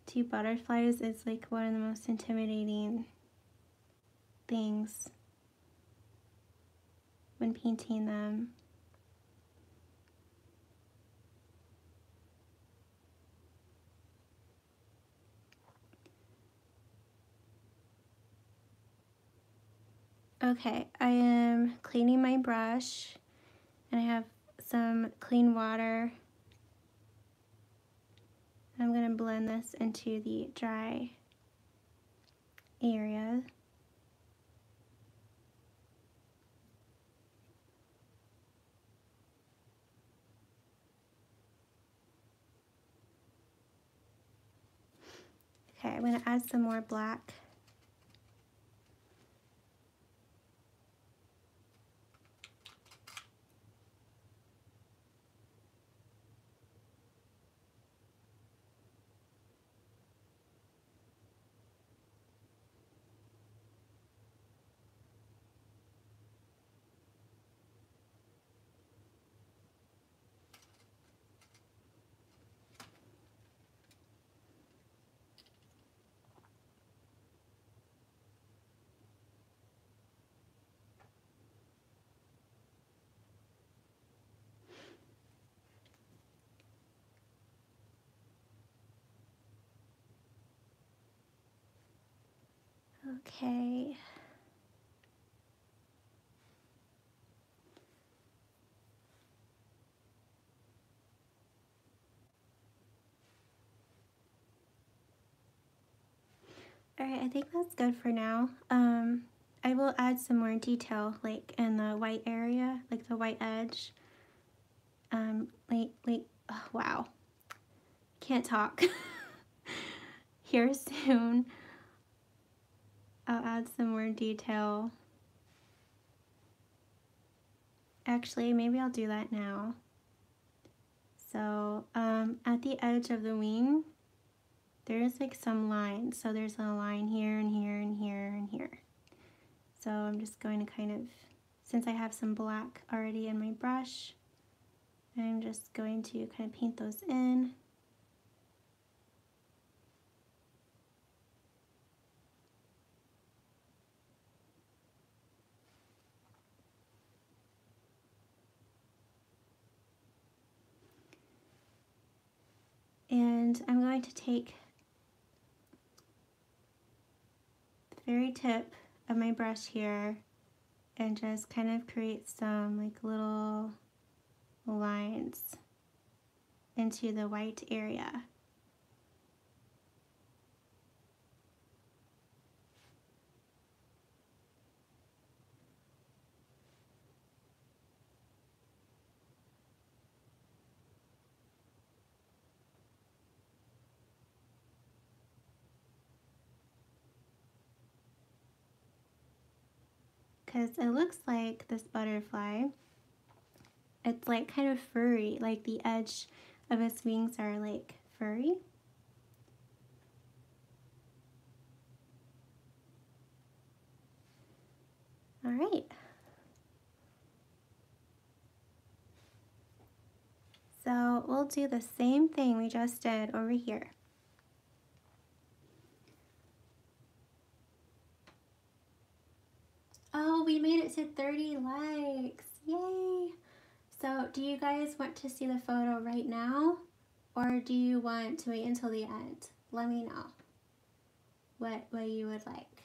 to butterflies is like one of the most intimidating things when painting them. Okay, I am cleaning my brush and I have some clean water. I'm going to blend this into the dry area. Okay, I'm gonna add some more black. Okay. All right, I think that's good for now. Um, I will add some more detail, like in the white area, like the white edge. Um, like, like, oh, wow. Can't talk. Here soon. I'll add some more detail. Actually, maybe I'll do that now. So um, at the edge of the wing, there's like some lines. So there's a line here and here and here and here. So I'm just going to kind of, since I have some black already in my brush, I'm just going to kind of paint those in. And I'm going to take the very tip of my brush here and just kind of create some like little lines into the white area. Because it looks like this butterfly, it's like kind of furry, like the edge of its wings are like furry. All right. So we'll do the same thing we just did over here. Oh, we made it to thirty likes. Yay! So do you guys want to see the photo right now? Or do you want to wait until the end? Let me know what way you would like.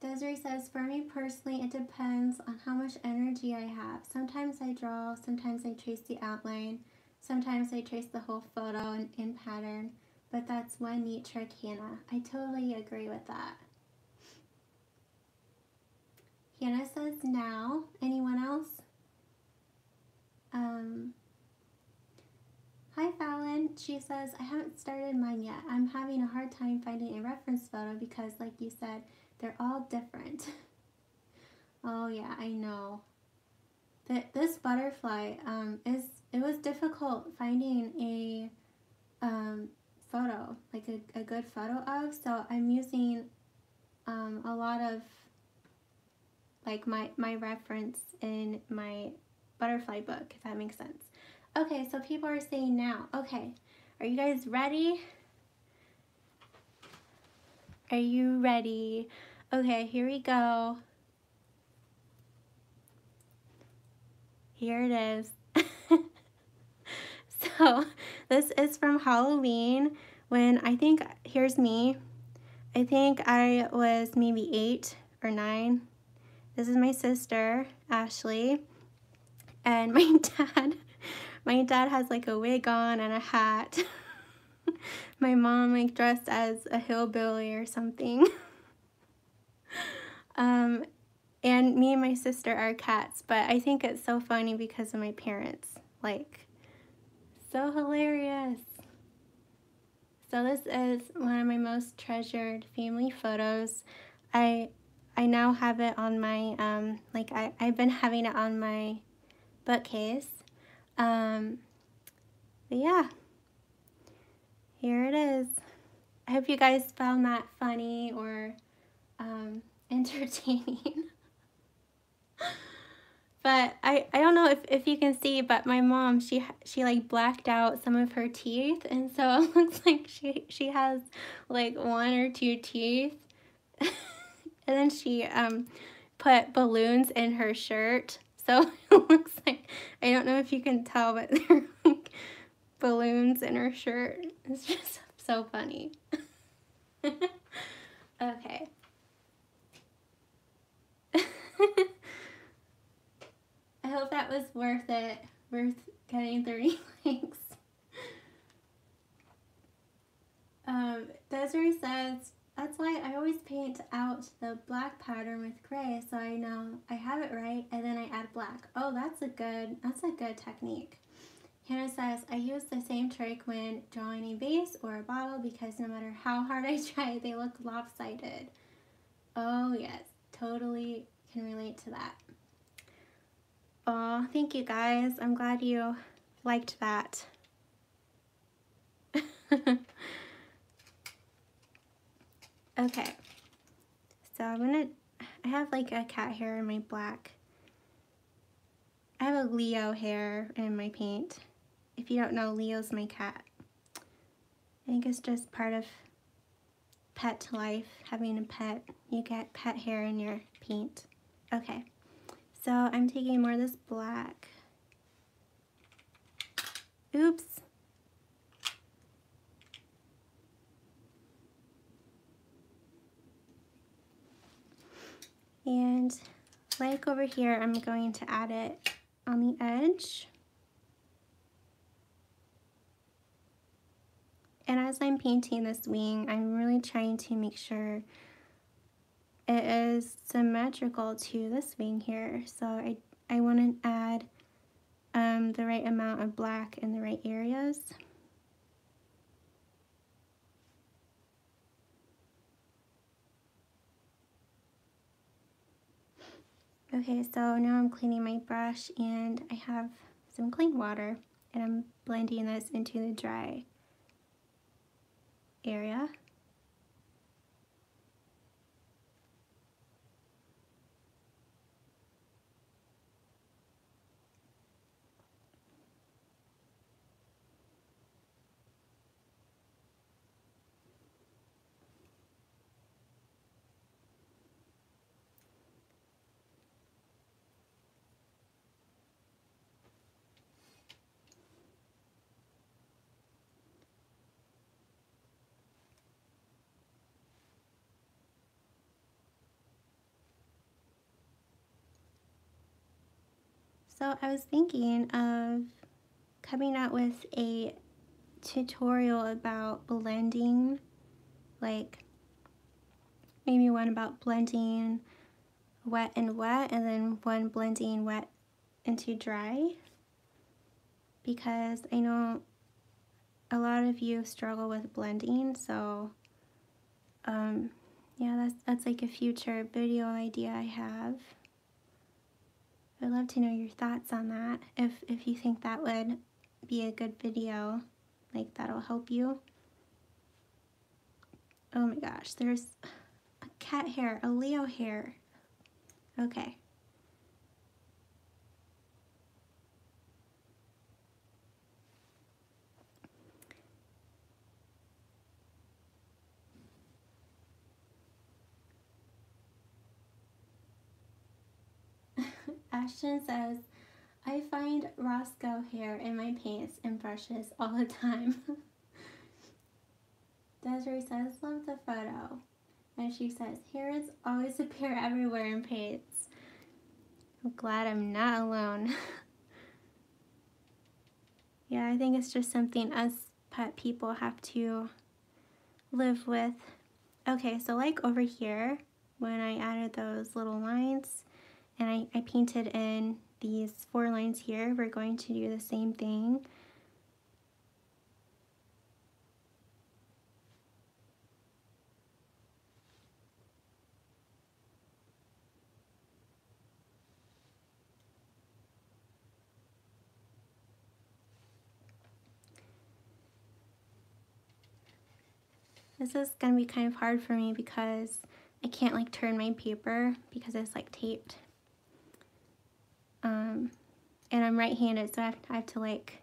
Desiree says, for me personally, it depends on how much energy I have. Sometimes I draw, sometimes I trace the outline, sometimes I trace the whole photo in, in pattern. But that's one neat trick, Hannah. I totally agree with that. Hannah says now. Anyone else? Um, hi, Fallon. She says, I haven't started mine yet. I'm having a hard time finding a reference photo because, like you said, they're all different. Oh, yeah, I know. That this butterfly, um, is it was difficult finding a... Um, photo, like a, a good photo of, so I'm using um, a lot of like my, my reference in my butterfly book, if that makes sense. Okay, so people are saying now. Okay, are you guys ready? Are you ready? Okay, here we go. Here it is. So this is from Halloween when I think, here's me, I think I was maybe eight or nine. This is my sister, Ashley, and my dad. My dad has like a wig on and a hat. My mom like dressed as a hillbilly or something. um, and me and my sister are cats, but I think it's so funny because of my parents, like, so hilarious. So this is one of my most treasured family photos. I I now have it on my, um, like I, I've been having it on my bookcase. Um, but yeah, here it is. I hope you guys found that funny or um, entertaining. But I, I don't know if, if you can see, but my mom, she she like blacked out some of her teeth. And so it looks like she, she has like one or two teeth. And then she um put balloons in her shirt. So it looks like, I don't know if you can tell, but they're like balloons in her shirt. It's just so funny. Okay. I hope that was worth it, worth getting thirty likes. Um, Desiree says, that's why I always paint out the black pattern with gray so I know I have it right, and then I add black. Oh, that's a good, that's a good technique. Hannah says, I use the same trick when drawing a vase or a bottle because no matter how hard I try, they look lopsided. Oh yes, totally can relate to that. Aw, thank you guys. I'm glad you liked that. Okay. So I'm gonna, I have like a cat hair in my black. I have a Leo hair in my paint. If you don't know, Leo's my cat. I think it's just part of pet life, having a pet. You get pet hair in your paint. Okay. So I'm taking more of this black. Oops. And like over here, I'm going to add it on the edge. And as I'm painting this wing, I'm really trying to make sure it is symmetrical to this wing here, so I, I want to add um, the right amount of black in the right areas. Okay, so now I'm cleaning my brush and I have some clean water and I'm blending this into the dry area. So I was thinking of coming out with a tutorial about blending, like maybe one about blending wet and wet, and then one blending wet into dry, because I know a lot of you struggle with blending, so um, yeah, that's, that's like a future video idea I have. I'd love to know your thoughts on that, if, if you think that would be a good video, like that'll help you. Oh my gosh, there's a cat hair, a Leo hair. Okay. Ashton says, I find Roscoe hair in my paints and brushes all the time. Desiree says, love the photo. And she says, hair is always appear everywhere in paints. I'm glad I'm not alone. Yeah, I think it's just something us pet people have to live with. Okay, so like over here, when I added those little lines, and I, I painted in these four lines here. We're going to do the same thing. This is going to be kind of hard for me because I can't like turn my paper because it's like taped. Um, and I'm right-handed, so I have, I have to like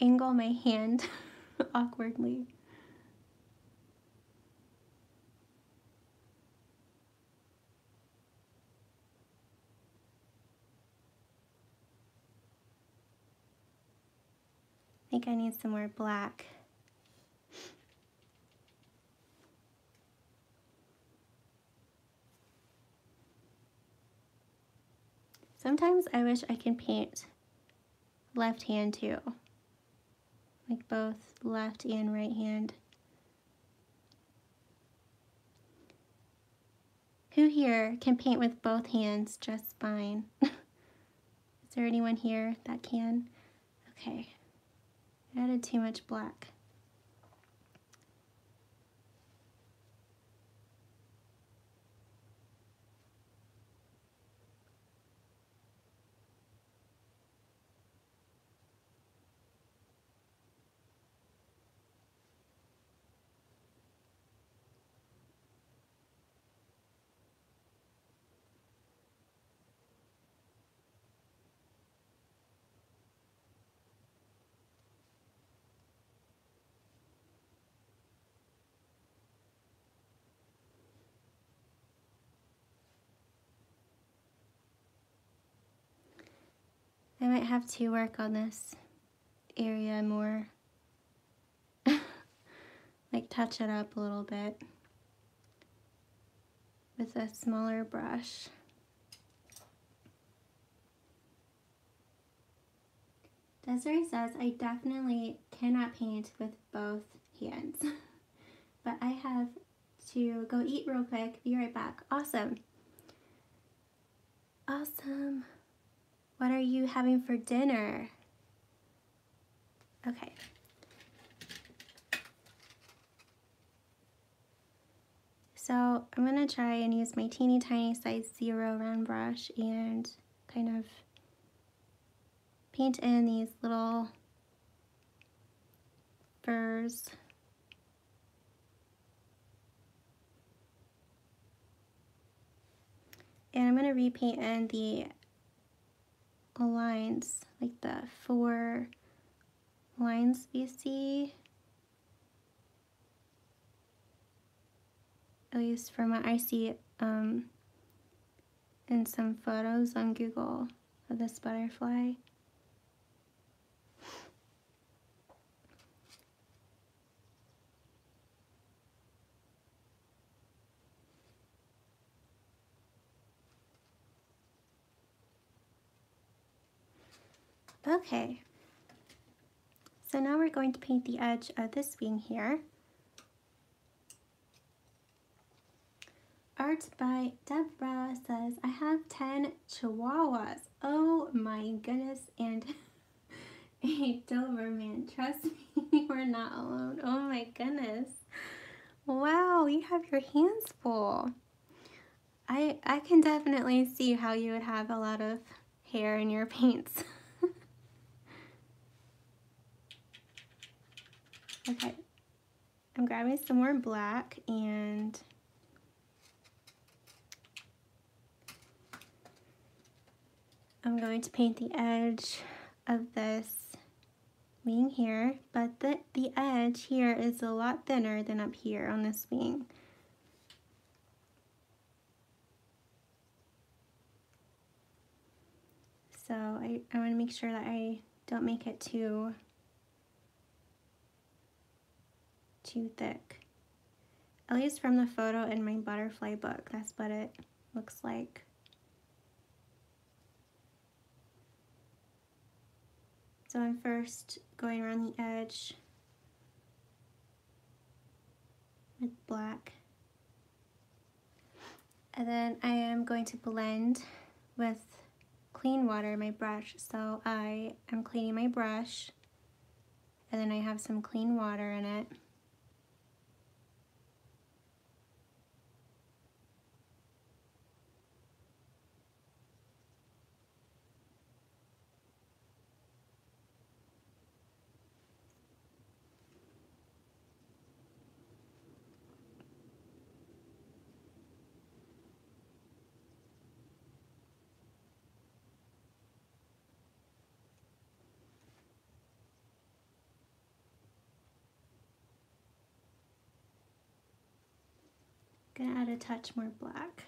angle my hand awkwardly. I think I need some more black. Sometimes I wish I can paint left hand too, like both left and right hand. Who here can paint with both hands just fine? Is there anyone here that can? Okay, I added too much black. I might have to work on this area more, like touch it up a little bit with a smaller brush. Desiree says, I definitely cannot paint with both hands, but I have to go eat real quick, be right back. Awesome. Awesome. What are you having for dinner? Okay. So I'm gonna try and use my teeny tiny size zero round brush and kind of paint in these little furs. And I'm gonna repaint in the lines, like the four lines you see, at least from what I see um, in some photos on Google of this butterfly. Okay, so now we're going to paint the edge of this wing here. Art by Deborah says, I have ten Chihuahuas. Oh my goodness, and a Doberman. Trust me, we're not alone. Oh my goodness. Wow, you have your hands full. I, I can definitely see how you would have a lot of hair in your paints. Okay, I'm grabbing some more black and I'm going to paint the edge of this wing here, but the, the edge here is a lot thinner than up here on this wing. So I, I want to make sure that I don't make it too too thick. At least from the photo in my butterfly book, that's what it looks like. So I'm first going around the edge with black. And then I am going to blend with clean water my brush. So I am cleaning my brush and then I have some clean water in it. Gonna add a touch more black.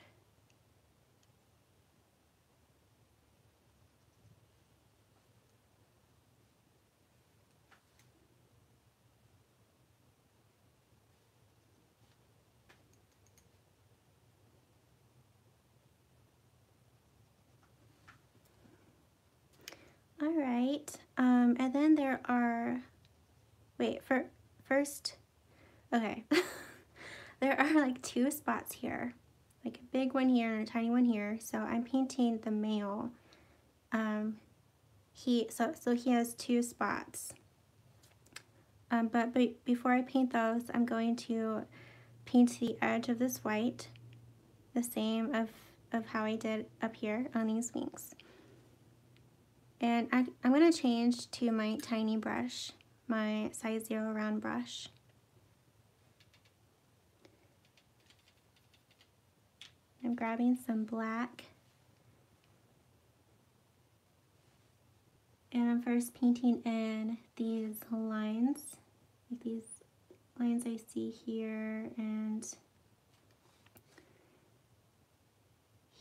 All right, um, and then there are, wait, for first, okay, there are like two spots here, like a big one here and a tiny one here. So I'm painting the male. Um, he so so he has two spots. Um, but but before I paint those, I'm going to paint the edge of this white, the same of of how I did up here on these wings. And I, I'm going to change to my tiny brush, my size zero round brush. I'm grabbing some black. And I'm first painting in these lines, like these lines I see here and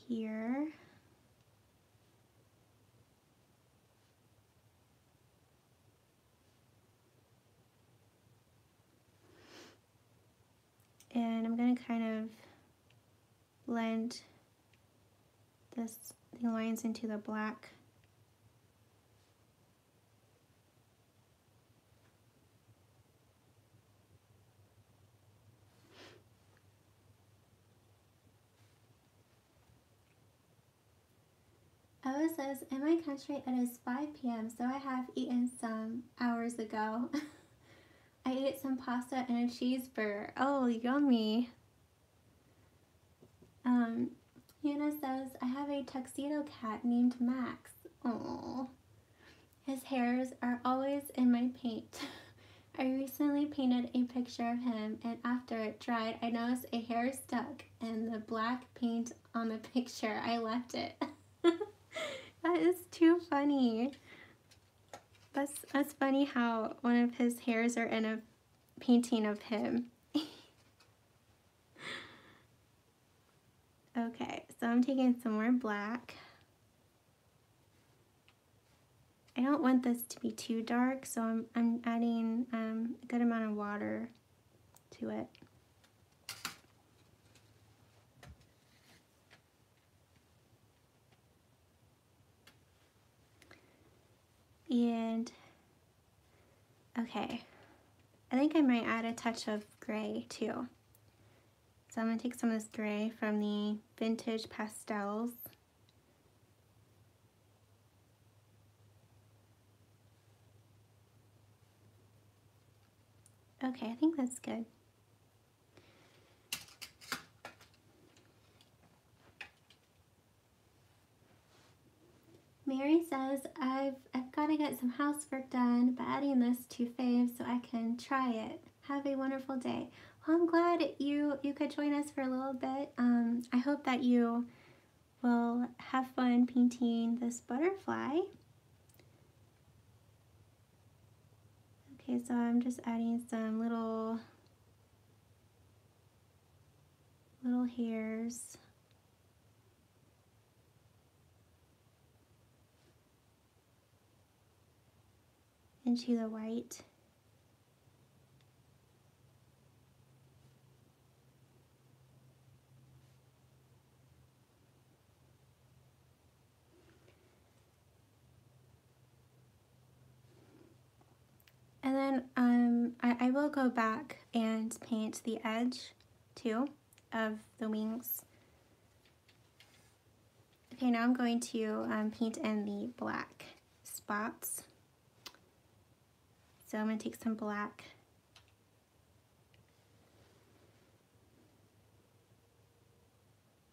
here. And I'm going to kind of blend this, the lines into the black. Ella says, in my country it is five P M, so I have eaten some hours ago. I ate some pasta and a cheeseburger. Oh, yummy. Um, Hannah says, I have a tuxedo cat named Max. Aww. His hairs are always in my paint. I recently painted a picture of him, and after it dried, I noticed a hair stuck in the black paint on the picture. I left it. That is too funny. That's, that's funny how one of his hairs are in a painting of him. Okay, so I'm taking some more black. I don't want this to be too dark, so I'm, I'm adding um, a good amount of water to it. And, okay, I think I might add a touch of gray too. So I'm gonna take some of this gray from the Vintage Pastels. Okay, I think that's good. Mary says, I've, I've got to get some housework done, but adding this to Fave so I can try it. Have a wonderful day. Well, I'm glad you, you could join us for a little bit. Um, I hope that you will have fun painting this butterfly. Okay, so I'm just adding some little, little hairs. Into the white. And then um, I, I will go back and paint the edge too of the wings. Okay, now I'm going to um, paint in the black spots. So I'm going to take some black.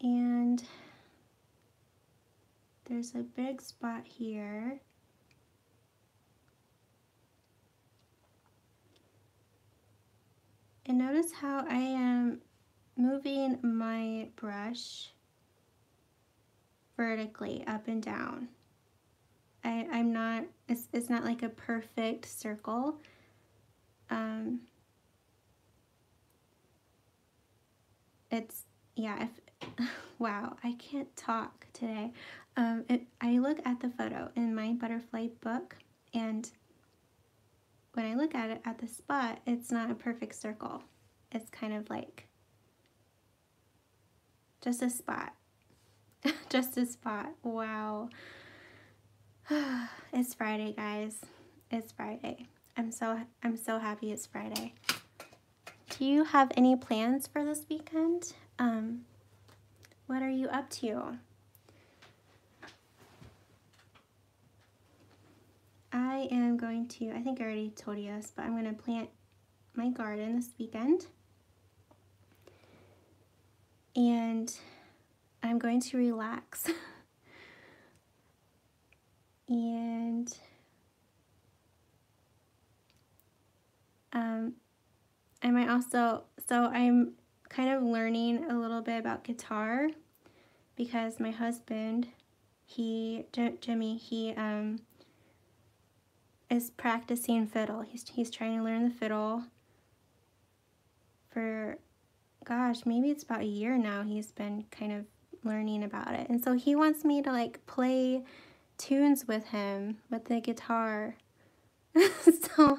And there's a big spot here. And notice how I am moving my brush vertically up and down. I, I'm not, it's, it's not like a perfect circle. Um, it's, yeah, if, wow, I can't talk today. Um, it, I look at the photo in my butterfly book, and when I look at it at the spot, it's not a perfect circle. It's kind of like just a spot, just a spot. Wow. It's Friday, guys. It's Friday. I'm so, I'm so happy it's Friday. Do you have any plans for this weekend? Um, what are you up to? I am going to, I think I already told you this, but I'm going to plant my garden this weekend. And I'm going to relax. And um, I might also, so I'm kind of learning a little bit about guitar because my husband, he, Jimmy, he um, is practicing fiddle. He's, he's trying to learn the fiddle for, gosh, maybe it's about a year now he's been kind of learning about it. And so he wants me to like play tunes with him with the guitar. so so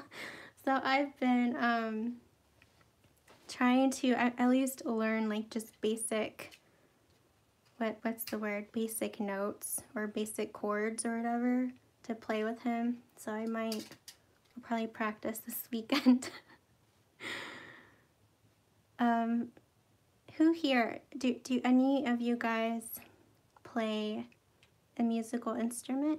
I've been um trying to at, at least learn like just basic what what's the word basic notes or basic chords or whatever to play with him. So I might I'll probably practice this weekend. um who here do do any of you guys play a musical instrument?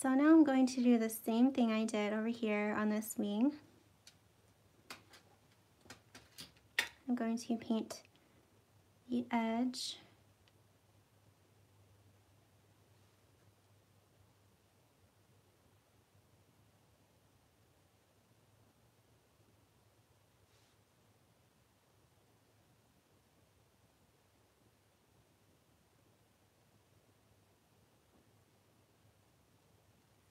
So now I'm going to do the same thing I did over here on this wing. I'm going to paint the edge.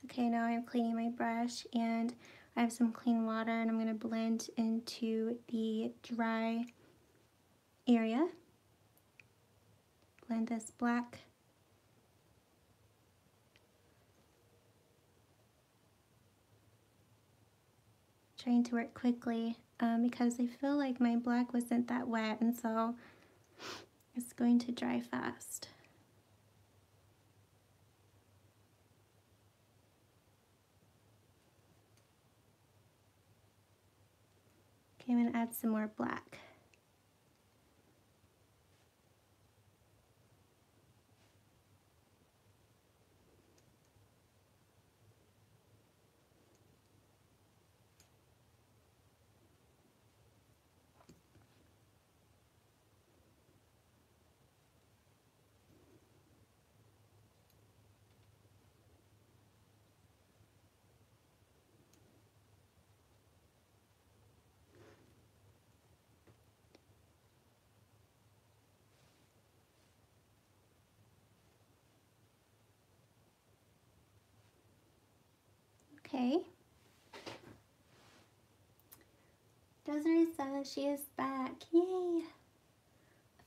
Okay, now I'm cleaning my brush and I have some clean water and I'm going to blend into the dry area. Blend this black. Trying to work quickly um, because I feel like my black wasn't that wet, and so it's going to dry fast. I'm going to add some more black. Okay. Desiree says she is back. Yay!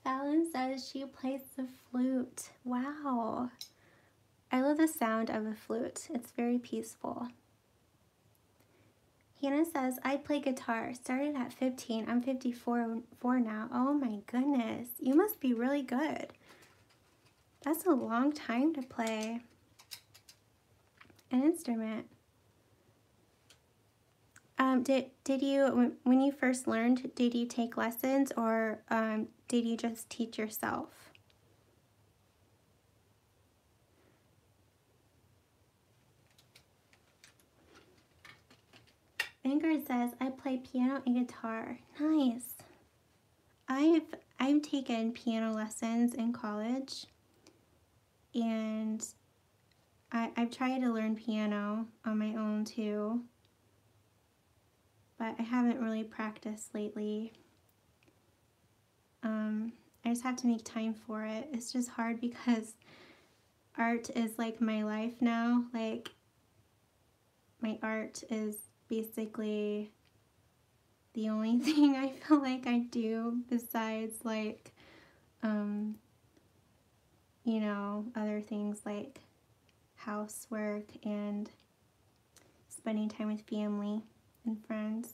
Fallon says she plays the flute. Wow. I love the sound of a flute. It's very peaceful. Hannah says, I play guitar. Started at fifteen. I'm fifty-four four now. Oh my goodness. You must be really good. That's a long time to play an instrument. Um, did, did you, when you first learned, did you take lessons or um, did you just teach yourself? Ingrid says, I play piano and guitar. Nice. I've, I've taken piano lessons in college, and I, I've tried to learn piano on my own too. But I haven't really practiced lately. Um, I just have to make time for it. It's just hard because art is like my life now. Like, my art is basically the only thing I feel like I do besides like, um, you know, other things like housework and spending time with family and friends.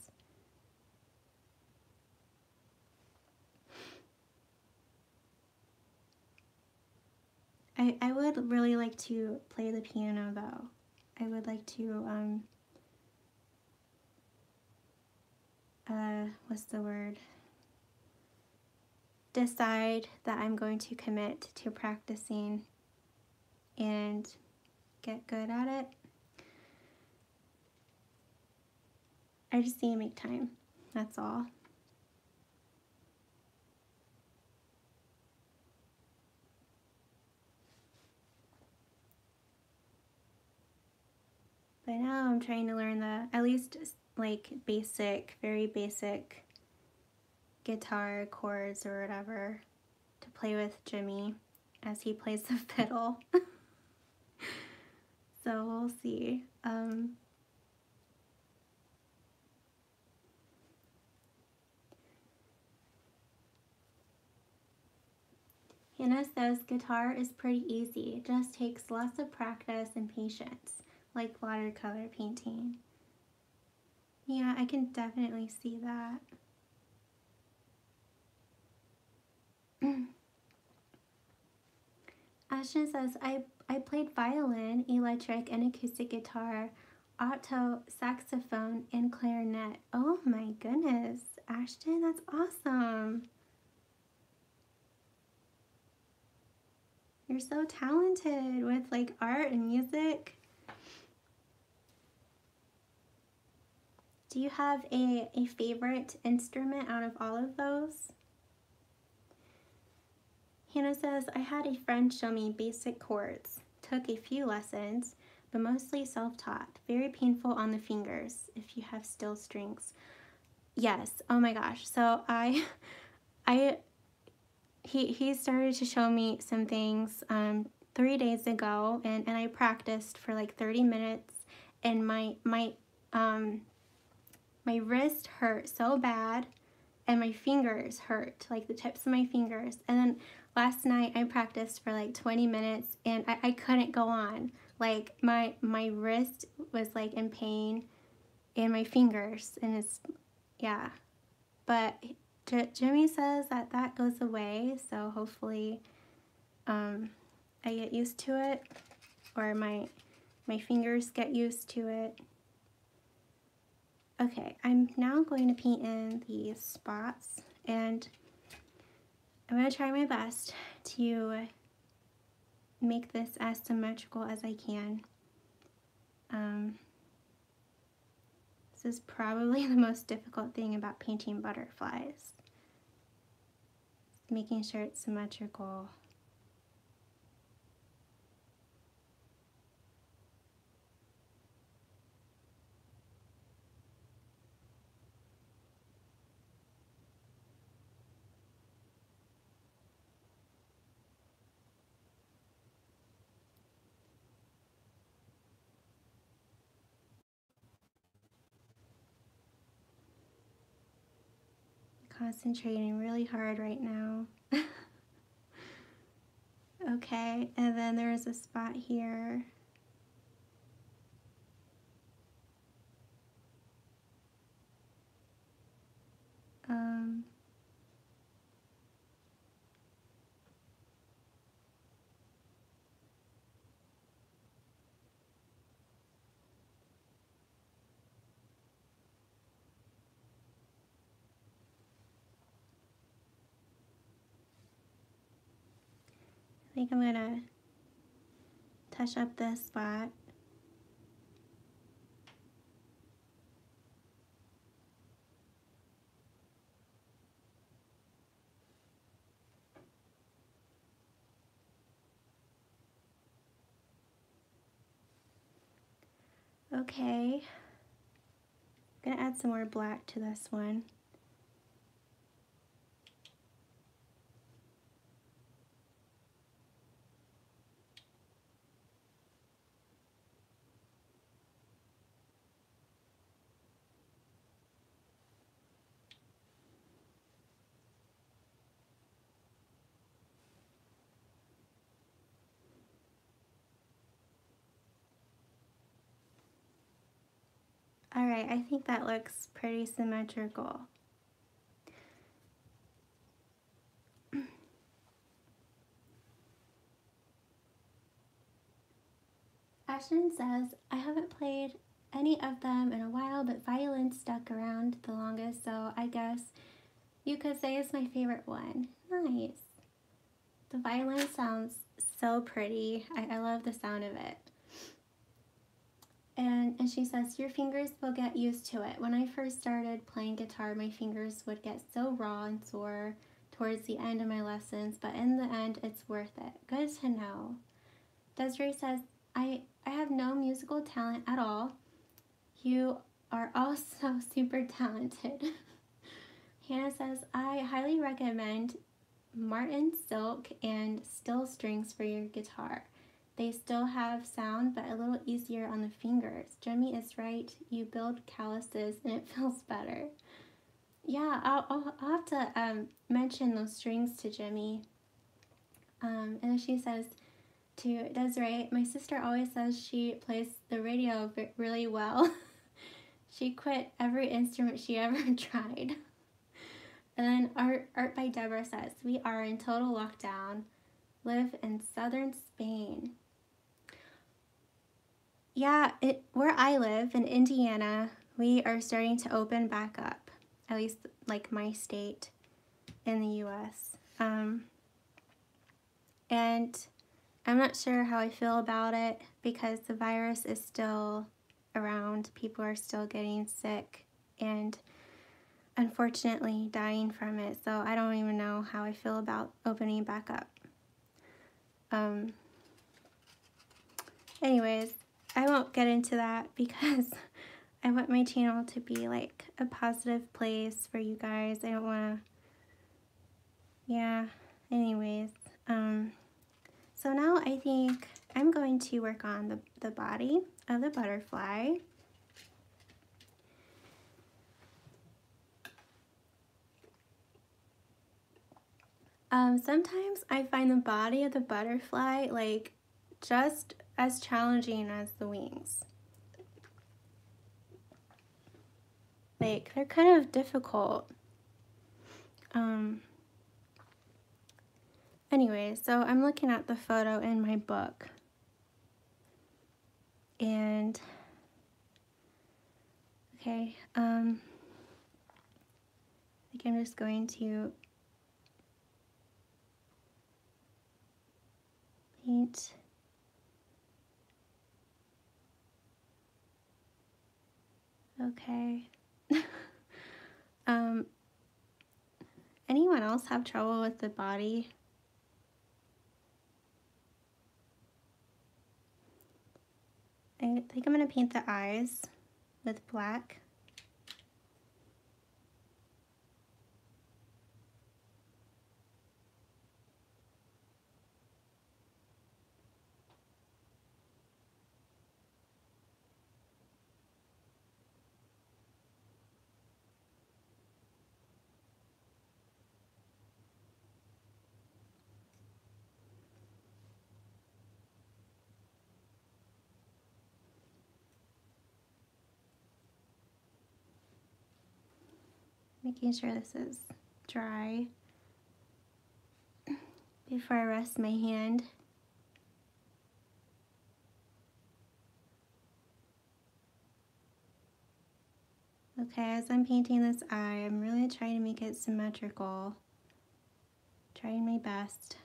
I, I would really like to play the piano though. I would like to, um, uh, what's the word? Decide that I'm going to commit to practicing and get good at it. I just need to make time, that's all. But now I'm trying to learn the, at least like basic, very basic guitar chords or whatever to play with Jimmy as he plays the fiddle. So we'll see. Um, Hannah says, guitar is pretty easy. It just takes lots of practice and patience, like watercolor painting. Yeah, I can definitely see that. Ashton says, I, I played violin, electric, and acoustic guitar, alto, saxophone, and clarinet. Oh my goodness, Ashton, that's awesome. You're so talented with like art and music. Do you have a, a favorite instrument out of all of those? Hannah says, I had a friend show me basic chords, took a few lessons, but mostly self-taught, very painful on the fingers if you have steel strings. Yes, oh my gosh, so I, I, he, he started to show me some things um, three days ago, and, and I practiced for like thirty minutes, and my, my, um, my wrist hurt so bad, and my fingers hurt, like the tips of my fingers, and then last night I practiced for like twenty minutes and I, I couldn't go on. Like my my wrist was like in pain and my fingers, and it's, yeah. But J Jimmy says that that goes away, so hopefully um, I get used to it, or my, my fingers get used to it. Okay, I'm now going to paint in these spots, and I'm going to try my best to make this as symmetrical as I can. Um, this is probably the most difficult thing about painting butterflies. Making sure it's symmetrical. Concentrating really hard right now. Okay, and then there's a spot here. Um, I think I'm gonna touch up this spot. Okay, I'm gonna add some more black to this one. All right, I think that looks pretty symmetrical. Ashton says, I haven't played any of them in a while, but violin stuck around the longest, so I guess you could say it's my favorite one. Nice. The violin sounds so pretty. I, I love the sound of it. And, and she says, your fingers will get used to it. When I first started playing guitar, my fingers would get so raw and sore towards the end of my lessons, but in the end, it's worth it. Good to know. Desiree says, I, I have no musical talent at all. You are also super talented. Hannah says, I highly recommend Martin Silk and Steel Strings for your guitar. They still have sound, but a little easier on the fingers. Jimmy is right. You build calluses and it feels better. Yeah, I'll, I'll, I'll have to um, mention those strings to Jimmy. Um, and she says to Desiree, my sister always says she plays the radio really well. She quit every instrument she ever tried. And then Art, Art by Deborah says, we are in total lockdown, live in southern Spain. Yeah, it, where I live in Indiana, we are starting to open back up, at least like my state in the U S. Um, and I'm not sure how I feel about it because the virus is still around. People are still getting sick and unfortunately dying from it, so I don't even know how I feel about opening back up. Um, anyways, I won't get into that because I want my channel to be like a positive place for you guys. I don't wanna, yeah, anyways. Um, so now I think I'm going to work on the, the body of the butterfly. Um, sometimes I find the body of the butterfly like just as challenging as the wings. Like they're kind of difficult. Um, anyway, so I'm looking at the photo in my book and okay, um, I think I'm just going to paint okay. um anyone else have trouble with the body? I think I'm gonna paint the eyes with black. Making sure this is dry before I rest my hand. Okay, as I'm painting this eye, I'm really trying to make it symmetrical. Trying my best.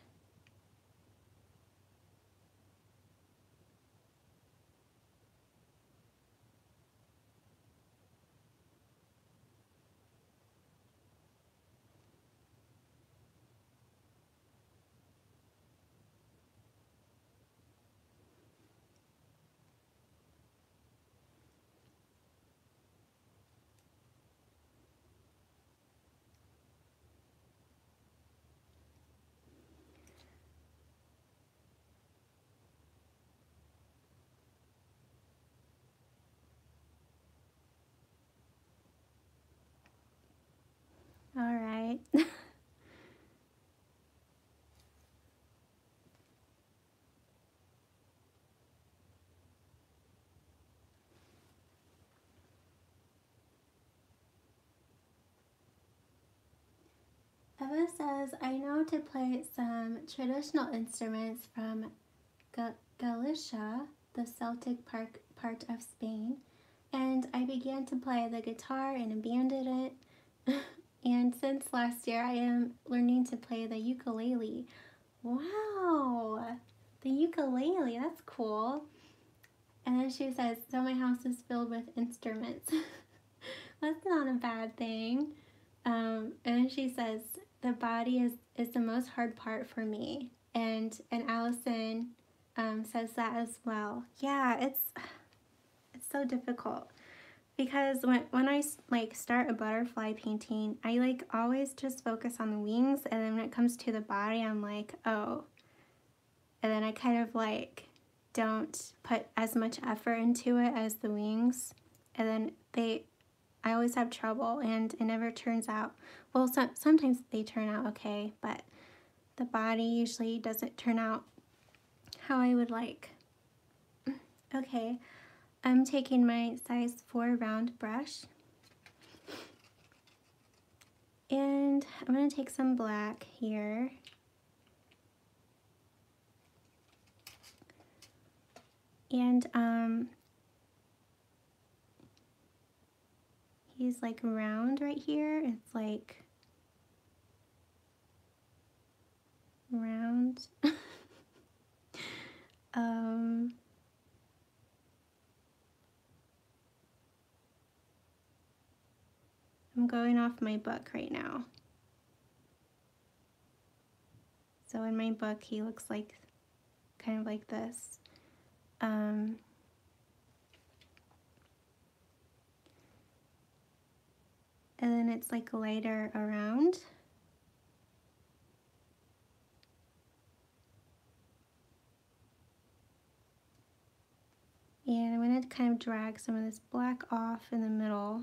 because I know to play some traditional instruments from Galicia, the Celtic park, part of Spain, and I began to play the guitar and abandoned it. And since last year, I am learning to play the ukulele. Wow, the ukulele, that's cool. And then she says, so my house is filled with instruments. That's not a bad thing. Um, and she says, the body is, is the most hard part for me. And, and Allison um, says that as well. Yeah, it's, it's so difficult. Because when, when I like start a butterfly painting, I like always just focus on the wings, and then when it comes to the body, I'm like, oh. And then I kind of like don't put as much effort into it as the wings. And then they, I always have trouble, and it never turns out. Well, so, sometimes they turn out okay, but the body usually doesn't turn out how I would like. Okay. I'm taking my size four round brush, and I'm going to take some black here, and um, he's like round right here, it's like round, um, I'm going off my book right now. So in my book, he looks like, kind of like this. Um, and then it's like lighter around. And I'm going to kind of drag some of this black off in the middle.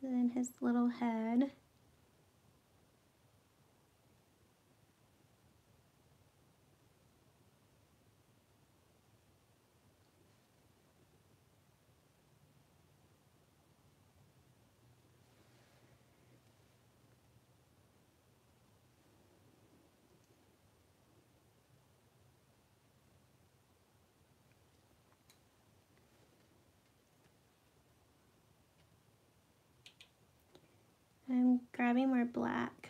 And his little head. I'm grabbing more black.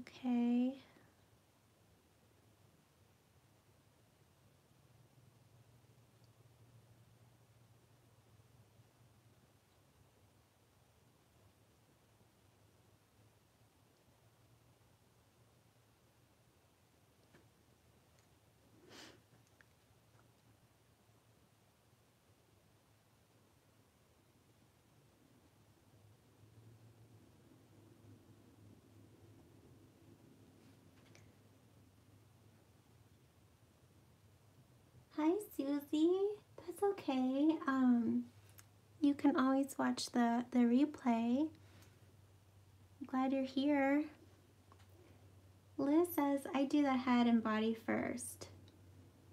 Okay. Hi, Susie. That's okay. Um, you can always watch the, the replay. I'm glad you're here. Liz says, I do the head and body first.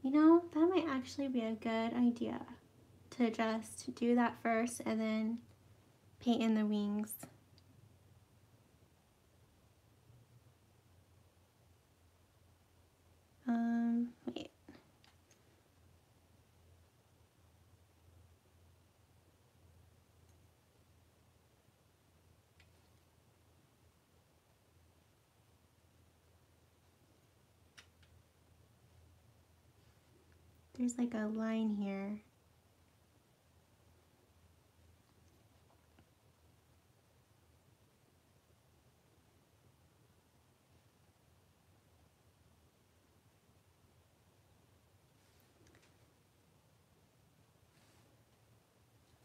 You know, that might actually be a good idea to just do that first and then paint in the wings. Um, wait. There's like a line here.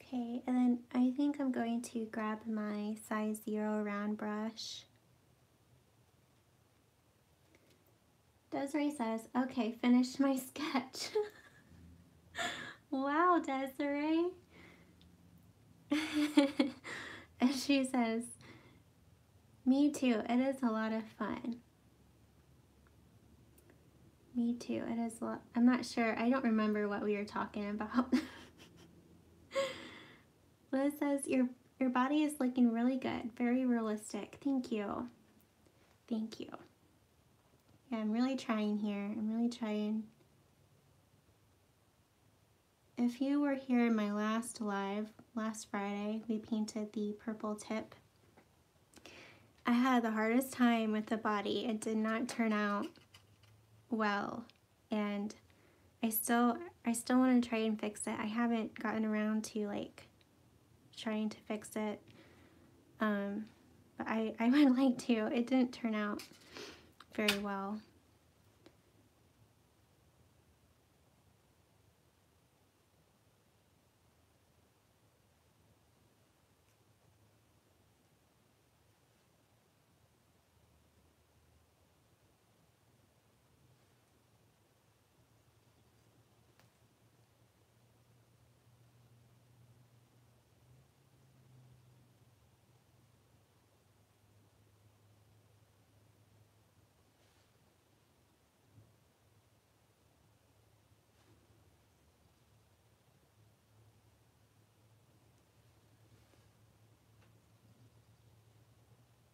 Okay, and then I think I'm going to grab my size zero round brush. Desiree says, okay, finish my sketch. Wow, Desiree. And she says, me too, it is a lot of fun. Me too, it is a lot. I'm not sure, I don't remember what we were talking about. Liz says, your, your body is looking really good, very realistic. Thank you, thank you. Yeah, I'm really trying here, I'm really trying. If you were here in my last live, last Friday, we painted the purple tip. I had the hardest time with the body. It did not turn out well, and I still I still want to try and fix it. I haven't gotten around to like trying to fix it, um, but I, I would like to. It didn't turn out very well.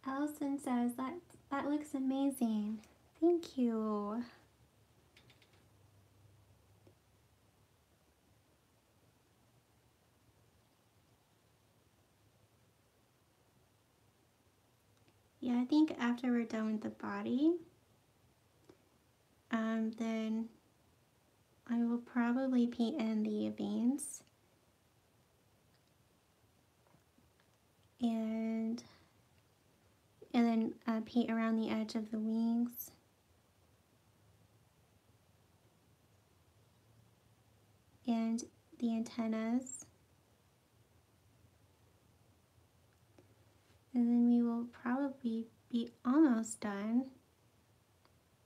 Allison says, that, that looks amazing. Thank you. Yeah, I think after we're done with the body, um, then I will probably paint in the veins. And... and then uh, paint around the edge of the wings. And the antennas. And then we will probably be almost done.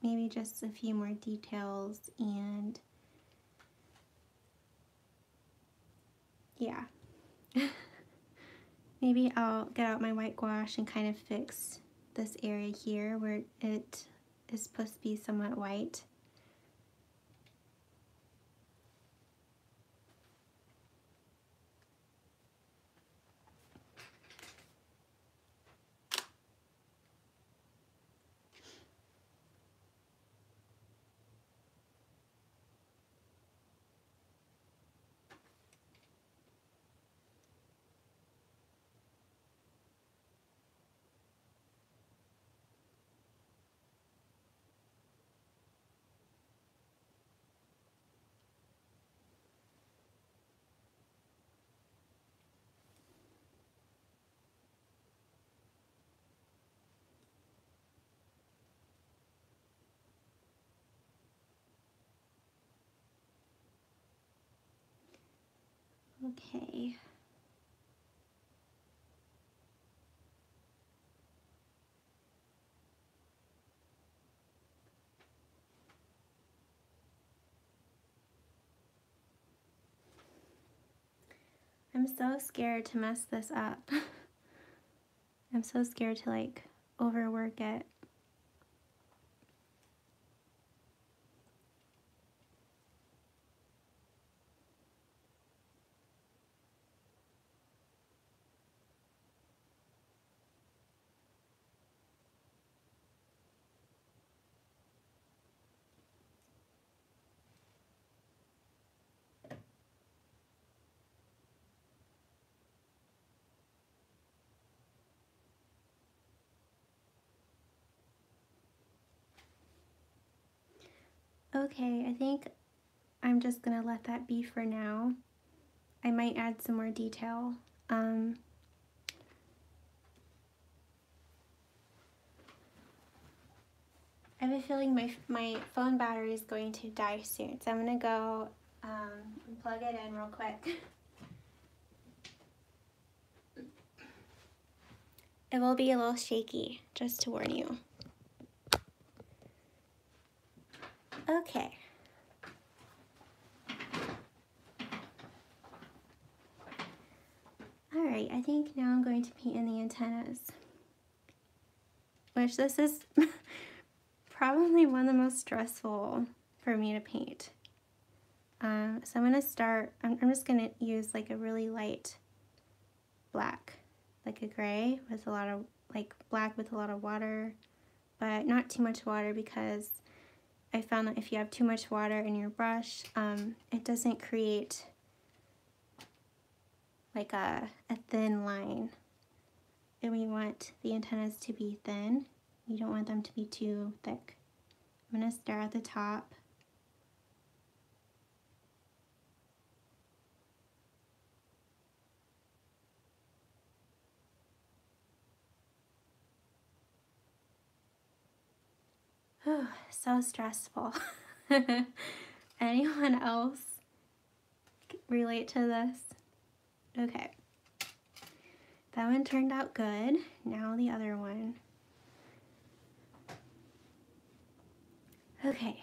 Maybe just a few more details and... yeah. Maybe I'll get out my white gouache and kind of fix this area here where it is supposed to be somewhat white. Okay. I'm so scared to mess this up. I'm so scared to like overwork it. Okay, I think I'm just gonna let that be for now. I might add some more detail. Um, I have a feeling my, my phone battery is going to die soon, so I'm gonna go um, and plug it in real quick. It will be a little shaky, just to warn you. Okay. All right. right, I think now I'm going to paint in the antennas, which this is probably one of the most stressful for me to paint. Um, so I'm going to start, I'm, I'm just going to use like a really light black, like a gray with a lot of, like black with a lot of water, but not too much water, because I found that if you have too much water in your brush, um, it doesn't create like a, a thin line. And we want the antennas to be thin. You don't want them to be too thick. I'm gonna start at the top. Oh, so stressful. Anyone else relate to this? Okay, that one turned out good. Now the other one. Okay.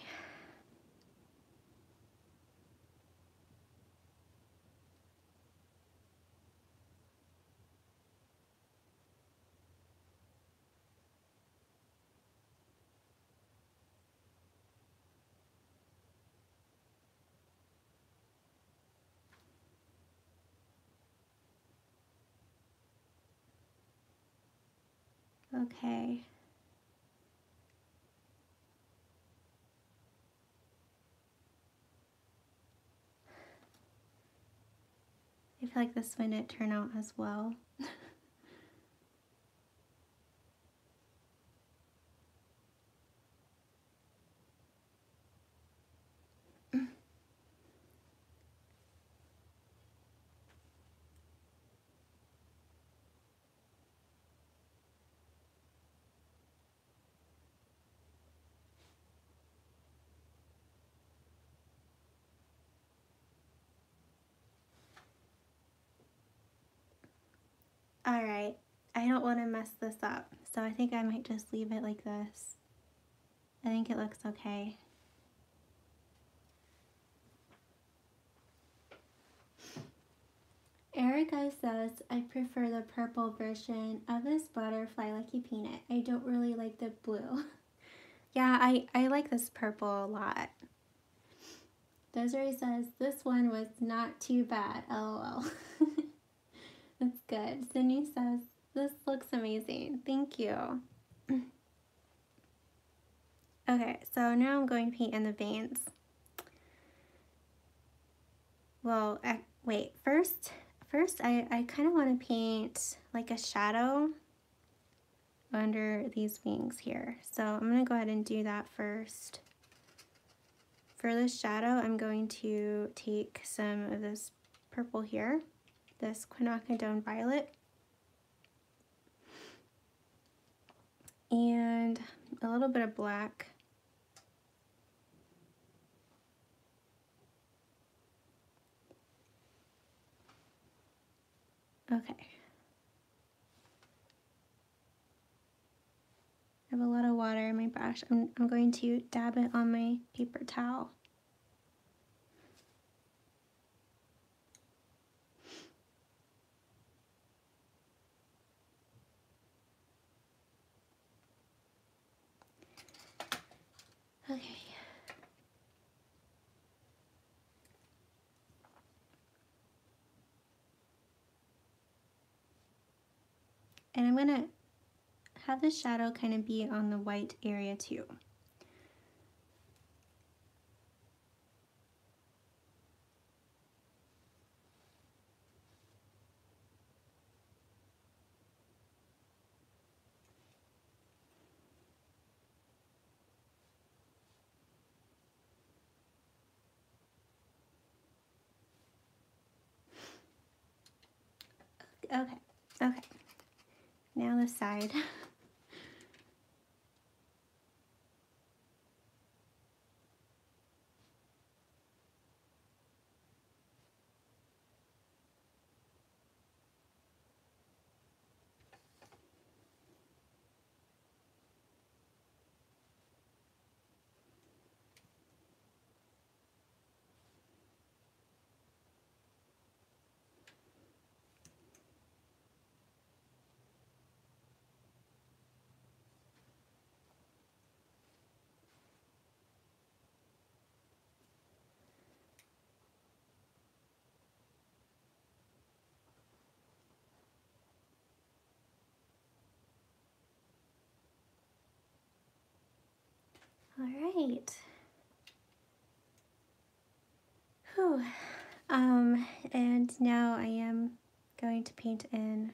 Okay. I feel like this one didn't turn out as well. All right, I don't want to mess this up, so I think I might just leave it like this. I think it looks okay. Erica says, I prefer the purple version of this butterfly lucky peanut. I don't really like the blue. Yeah, I, I like this purple a lot. Desiree says, this one was not too bad, lol. That's good. Cindy says, this looks amazing. Thank you. Okay, so now I'm going to paint in the veins. Well, I, wait, first, first I, I kind of want to paint like a shadow under these wings here. So I'm going to go ahead and do that first. For the shadow, I'm going to take some of this purple here. This Quinacridone Violet, and a little bit of black. Okay. I have a lot of water in my brush. I'm, I'm going to dab it on my paper towel. Okay. And I'm gonna have the shadow kind of be on the white area too. Okay, okay, now this side. All right. Whew. Um, and now I am going to paint in,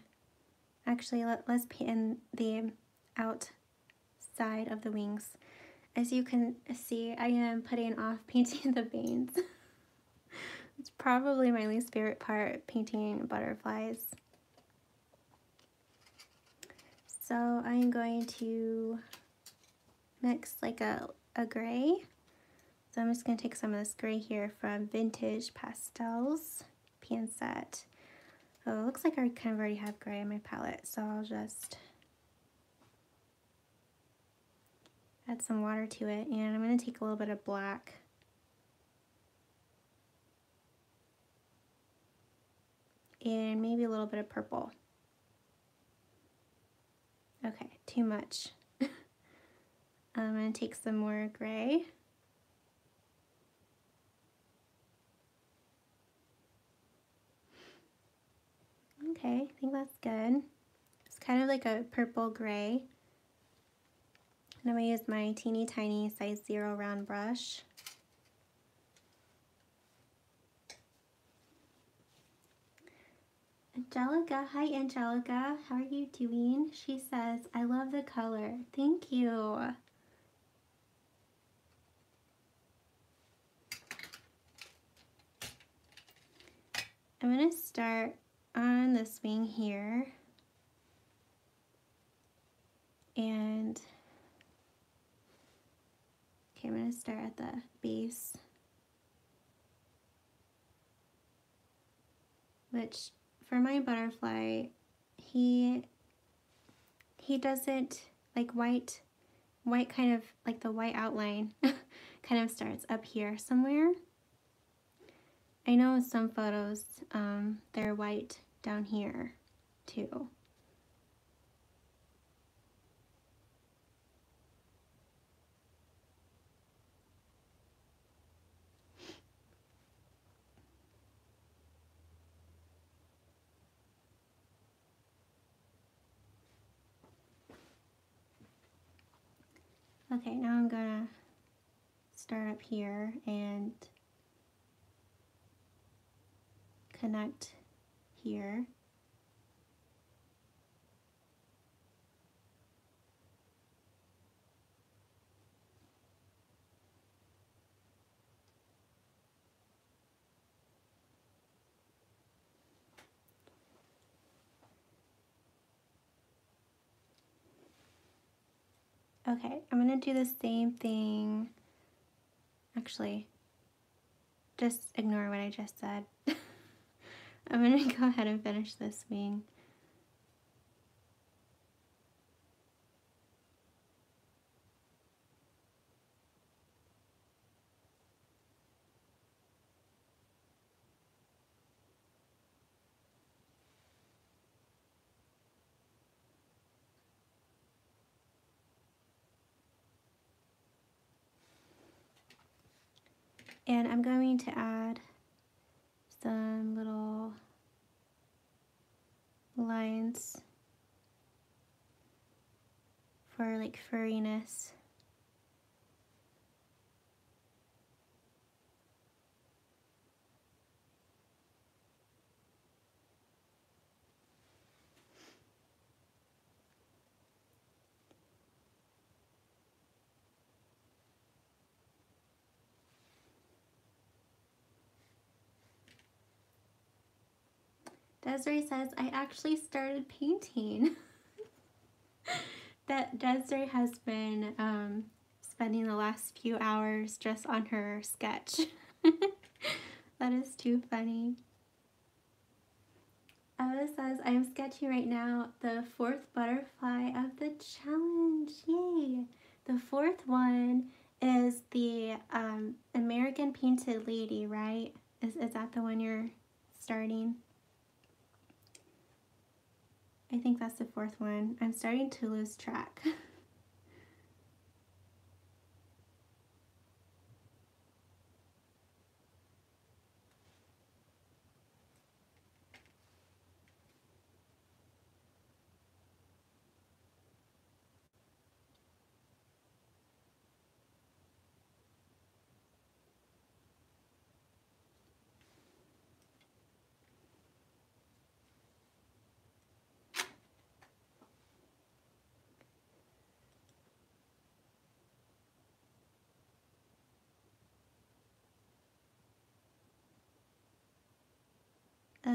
actually let, let's paint in the outside of the wings. As you can see, I am putting off painting the veins. It's probably my least favorite part, painting butterflies. So I'm going to mix like a, a gray. So I'm just gonna take some of this gray here from Vintage Pastels pan set. Oh, it looks like I kind of already have gray in my palette, so I'll just add some water to it, and I'm gonna take a little bit of black. And maybe a little bit of purple. Okay, too much. I'm gonna take some more gray. Okay, I think that's good. It's kind of like a purple gray. And I'm gonna use my teeny tiny size zero round brush. Angelica, hi Angelica, how are you doing? She says, I love the color. Thank you. I'm gonna start on this wing here. And, okay, I'm gonna start at the base, which, for my butterfly, he he doesn't like white, white kind of like the white outline kind of starts up here somewhere. I know some photos, um, they're white down here too. Okay, now I'm gonna start up here and connect here. Okay, I'm gonna do the same thing. Actually, just ignore what I just said. I'm gonna go ahead and finish this wing. And I'm going to add some little lines for like furriness. Desiree says, I actually started painting. That Desiree has been um, spending the last few hours just on her sketch. That is too funny. Ella says, I am sketching right now the fourth butterfly of the challenge. Yay! The fourth one is the um, American Painted Lady, right? Is, is that the one you're starting? I think that's the fourth one. I'm starting to lose track.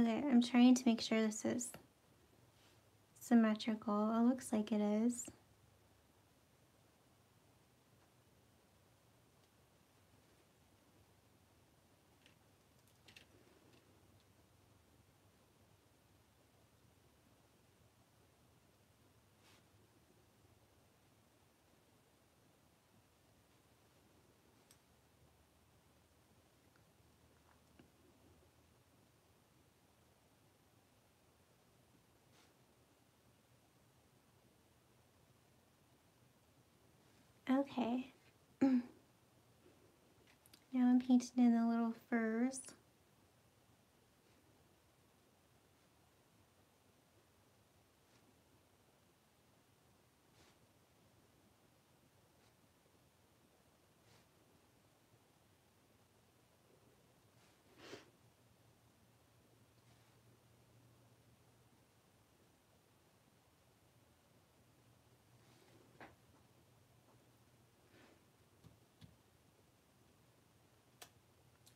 Okay, I'm trying to make sure this is symmetrical. It looks like it is. Okay, now I'm painting in the little furs.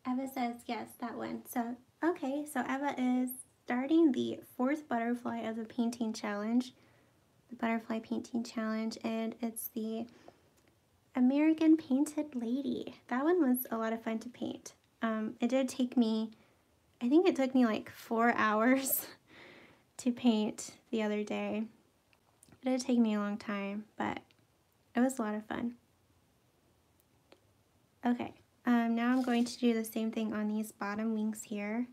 Eva says, yes, that one. So, okay, so Eva is starting the fourth butterfly of the painting challenge, the butterfly painting challenge, and it's the American Painted Lady. That one was a lot of fun to paint. Um, it did take me, I think it took me like four hours to paint the other day. It did take me a long time, but it was a lot of fun. Okay. Um, now I'm going to do the same thing on these bottom wings here.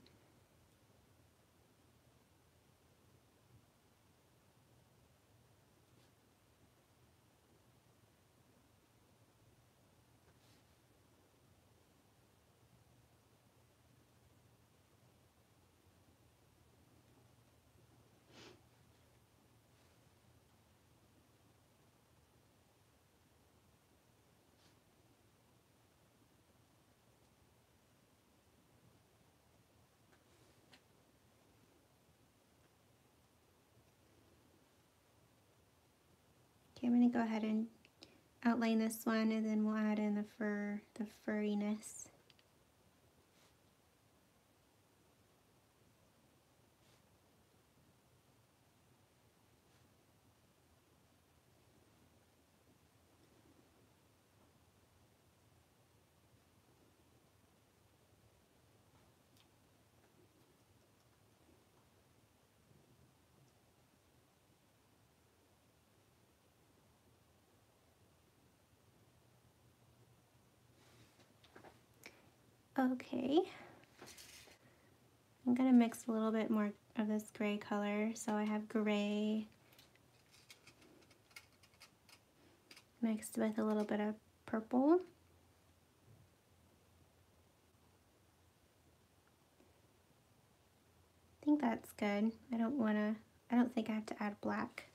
I'm going to go ahead and outline this one, and then we'll add in the fur, the furriness. Okay, I'm gonna mix a little bit more of this gray color. So I have gray mixed with a little bit of purple. I think that's good. I don't wanna, I don't think I have to add black.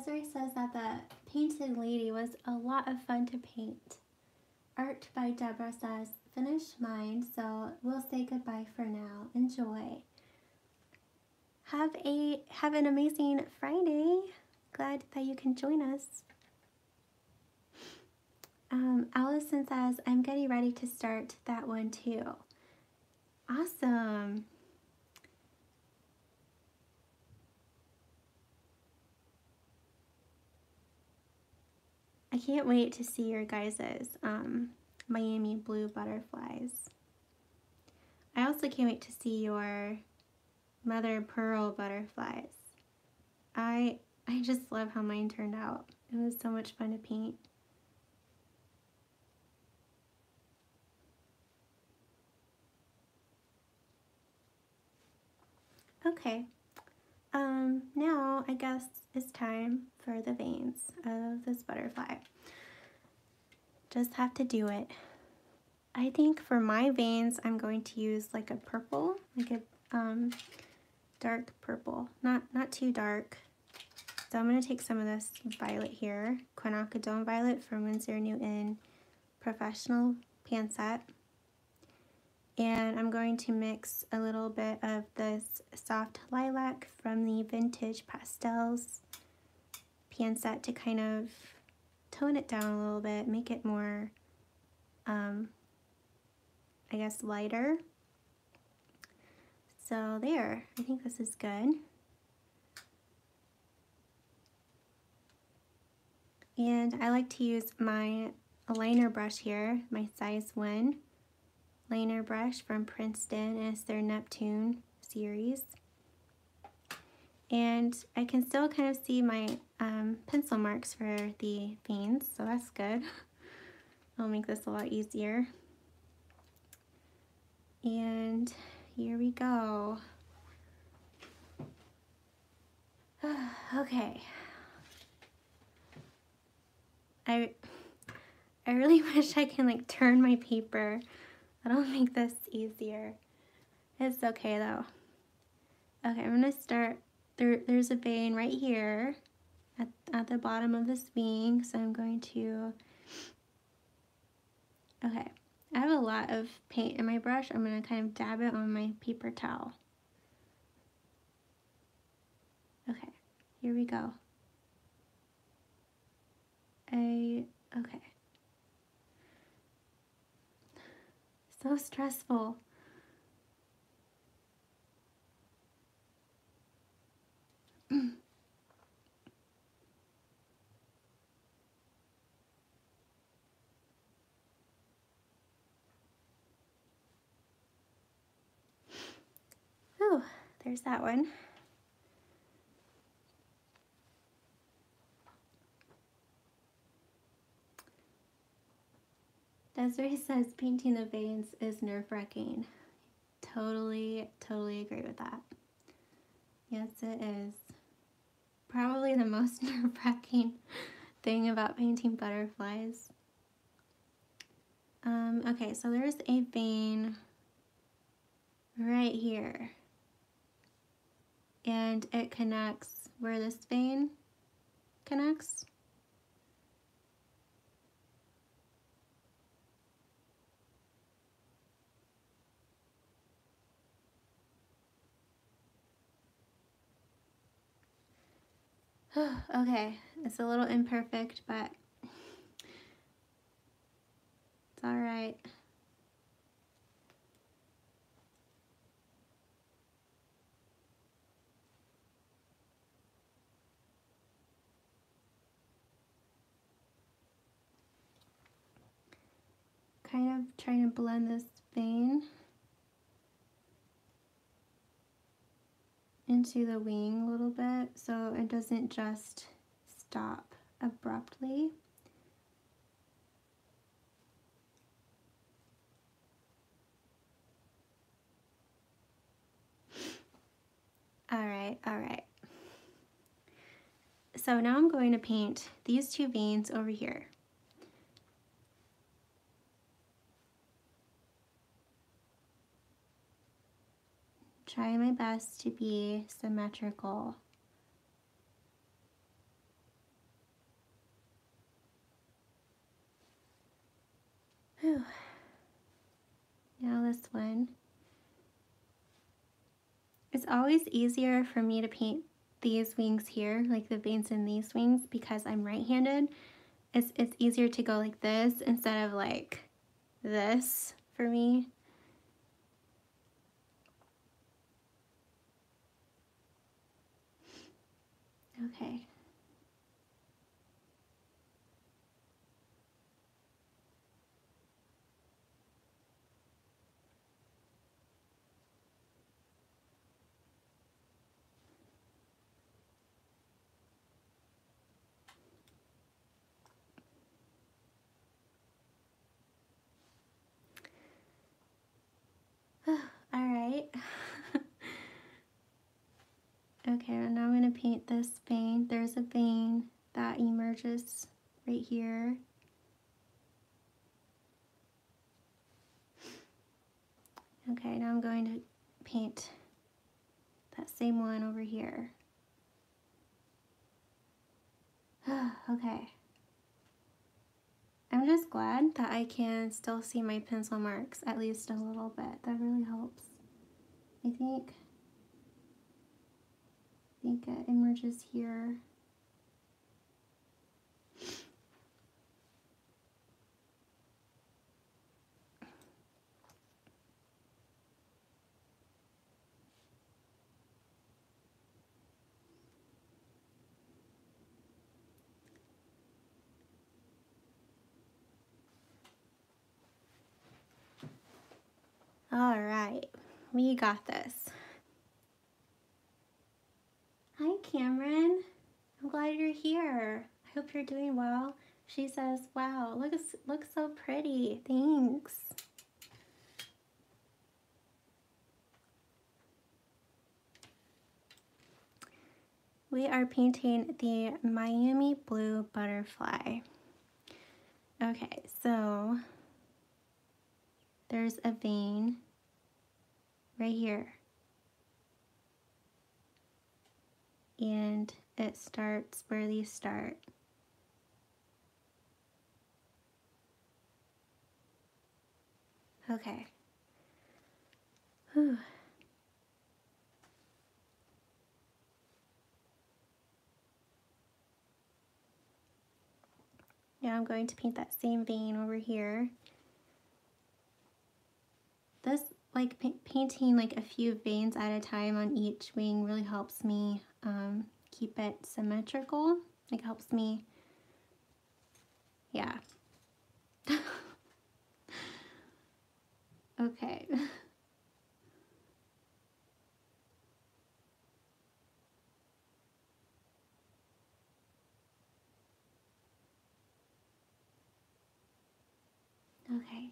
Desiree says that the Painted Lady was a lot of fun to paint. Art by Deborah says, finished mine, so we'll say goodbye for now. Enjoy. Have a have an amazing Friday. Glad that you can join us. Um, Allison says, I'm getting ready to start that one too. Awesome. I can't wait to see your guys's um, Miami Blue butterflies. I also can't wait to see your Mother of Pearl butterflies. I I just love how mine turned out. It was so much fun to paint. Okay, um, now I guess it's time for the veins of this butterfly. Just have to do it. I think for my veins, I'm going to use like a purple, like a um, dark purple, not, not too dark. So I'm going to take some of this violet here, Quinacridone Violet from Winsor and Newton Professional Pan Set. And I'm going to mix a little bit of this soft lilac from the Vintage Pastels Pan Set to kind of tone it down a little bit, make it more, um, I guess, lighter. So there, I think this is good. And I like to use my liner brush here, my size one liner brush from Princeton, and it's their Neptune series. And I can still kind of see my um, pencil marks for the veins, so that's good. It'll make this a lot easier. And here we go. Okay. I, I really wish I can like turn my paper. That'll make this easier. It's okay though. Okay, I'm gonna start, there, there's a vein right here at, at the bottom of this wing, so I'm going to, okay. I have a lot of paint in my brush. I'm gonna kind of dab it on my paper towel. Okay, here we go. I, okay. So stressful. Oh, there's that one. Desiree says painting the veins is nerve-wracking. Totally, totally agree with that. Yes, it is. Probably the most nerve-wracking thing about painting butterflies. Um, okay, so there's a vein right here. And it connects where this vein connects. Okay, it's a little imperfect, but it's all right. Kind of trying to blend this vein into the wing a little bit so it doesn't just stop abruptly. All right, all right. So now I'm going to paint these two veins over here. Try my best to be symmetrical. Whew. Now this one. It's always easier for me to paint these wings here, like the veins in these wings, because I'm right-handed. It's, it's easier to go like this instead of like this for me. Okay. this vein, there's a vein that emerges right here. Okay, now I'm going to paint that same one over here. Okay. I'm just glad that I can still see my pencil marks, at least a little bit. That really helps. I think, I think it emerges here. All right, we got this. Hi, Cameron. I'm glad you're here. I hope you're doing well. She says, wow, looks, looks so pretty. Thanks. We are painting the Miami Blue Butterfly. Okay, so there's a vein right here, and it starts where these start. Okay. Whew. Now I'm going to paint that same vein over here. This Like painting like a few veins at a time on each wing really helps me um, keep it symmetrical. Like helps me, yeah. Okay. Okay.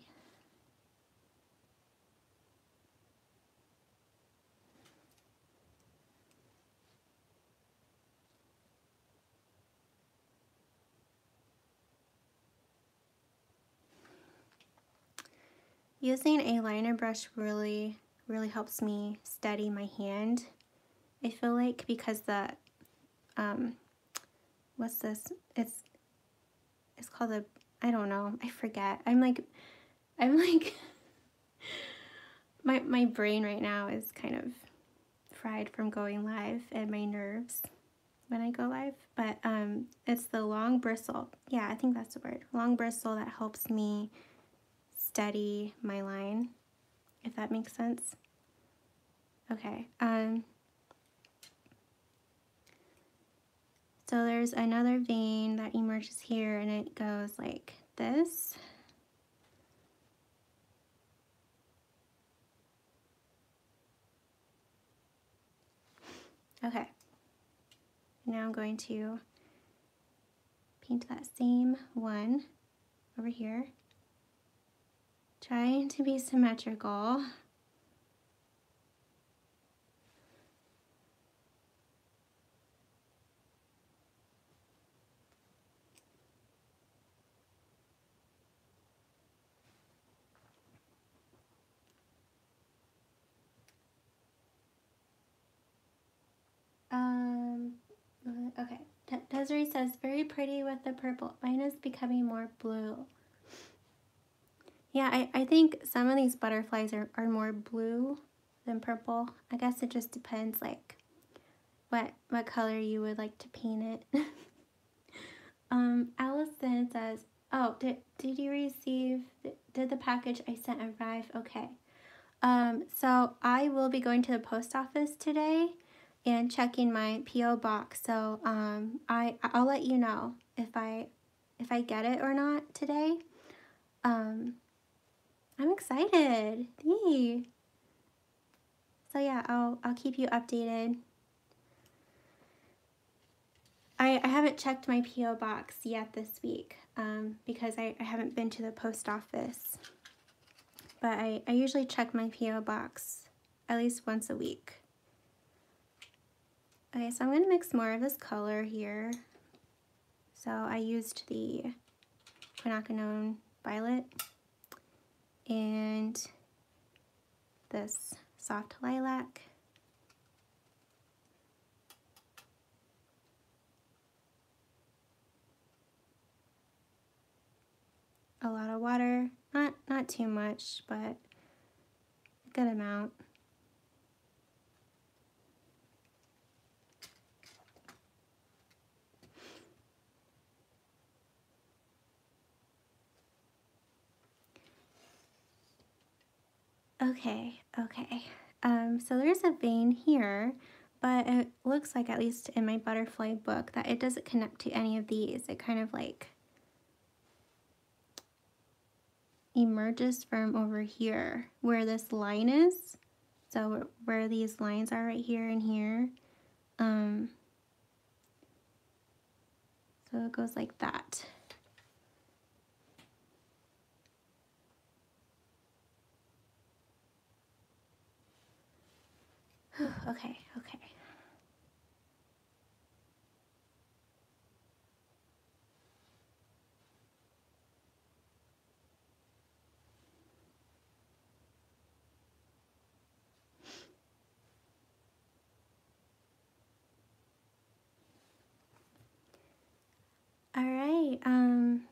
Using a liner brush really, really helps me steady my hand, I feel like, because the, um, what's this, it's, it's called a, I don't know, I forget. I'm like, I'm like, my, my brain right now is kind of fried from going live and my nerves when I go live, but um, it's the long bristle. Yeah, I think that's the word, long bristle, that helps me steady my line, if that makes sense. Okay, um, so there's another vein that emerges here and it goes like this. Okay, now I'm going to paint that same one over here. Trying to be symmetrical. Um, okay, Desiree says, very pretty with the purple. Mine is becoming more blue. Yeah, I, I think some of these butterflies are, are more blue than purple. I guess it just depends like what what color you would like to paint it. um, Allison says, oh, did, did you receive, did the package I sent arrive? Okay. Um, so I will be going to the post office today and checking my P O box. So um, I, I'll let you know if I, if I get it or not today. Um, I'm excited. Yay. So yeah, I'll, I'll keep you updated. I, I haven't checked my P O box yet this week um, because I, I haven't been to the post office. But I, I usually check my P O box at least once a week. Okay, so I'm going to mix more of this color here. So I used the Quinacridone Violet and this soft lilac. A lot of water, not not too much, but a good amount. Okay, okay. Um, so there's a vein here, but it looks like, at least in my butterfly book, that it doesn't connect to any of these. It kind of like emerges from over here where this line is. So where these lines are right here and here. Um, so it goes like that. Okay, okay. All right, um,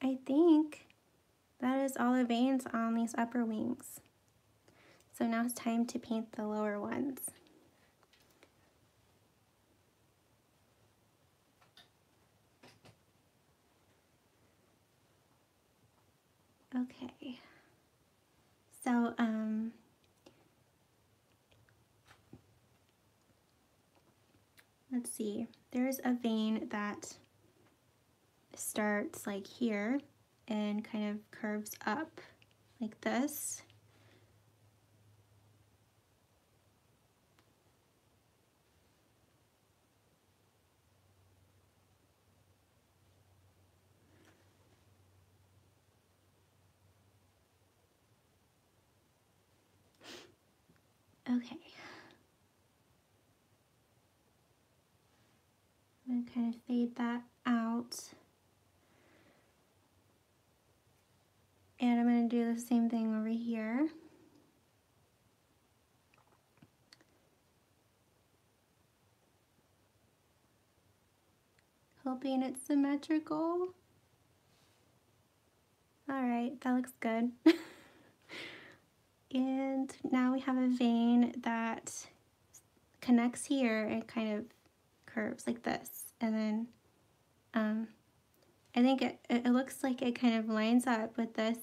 I think that is all the veins on these upper wings. So now it's time to paint the lower ones. Okay. So, um, let's see. There's a vein that starts like here and kind of curves up like this. Okay, I'm going to kind of fade that out, and I'm going to do the same thing over here. Hoping it's symmetrical. All right, that looks good. And now we have a vein that connects here and kind of curves like this. And then um, I think it, it looks like it kind of lines up with this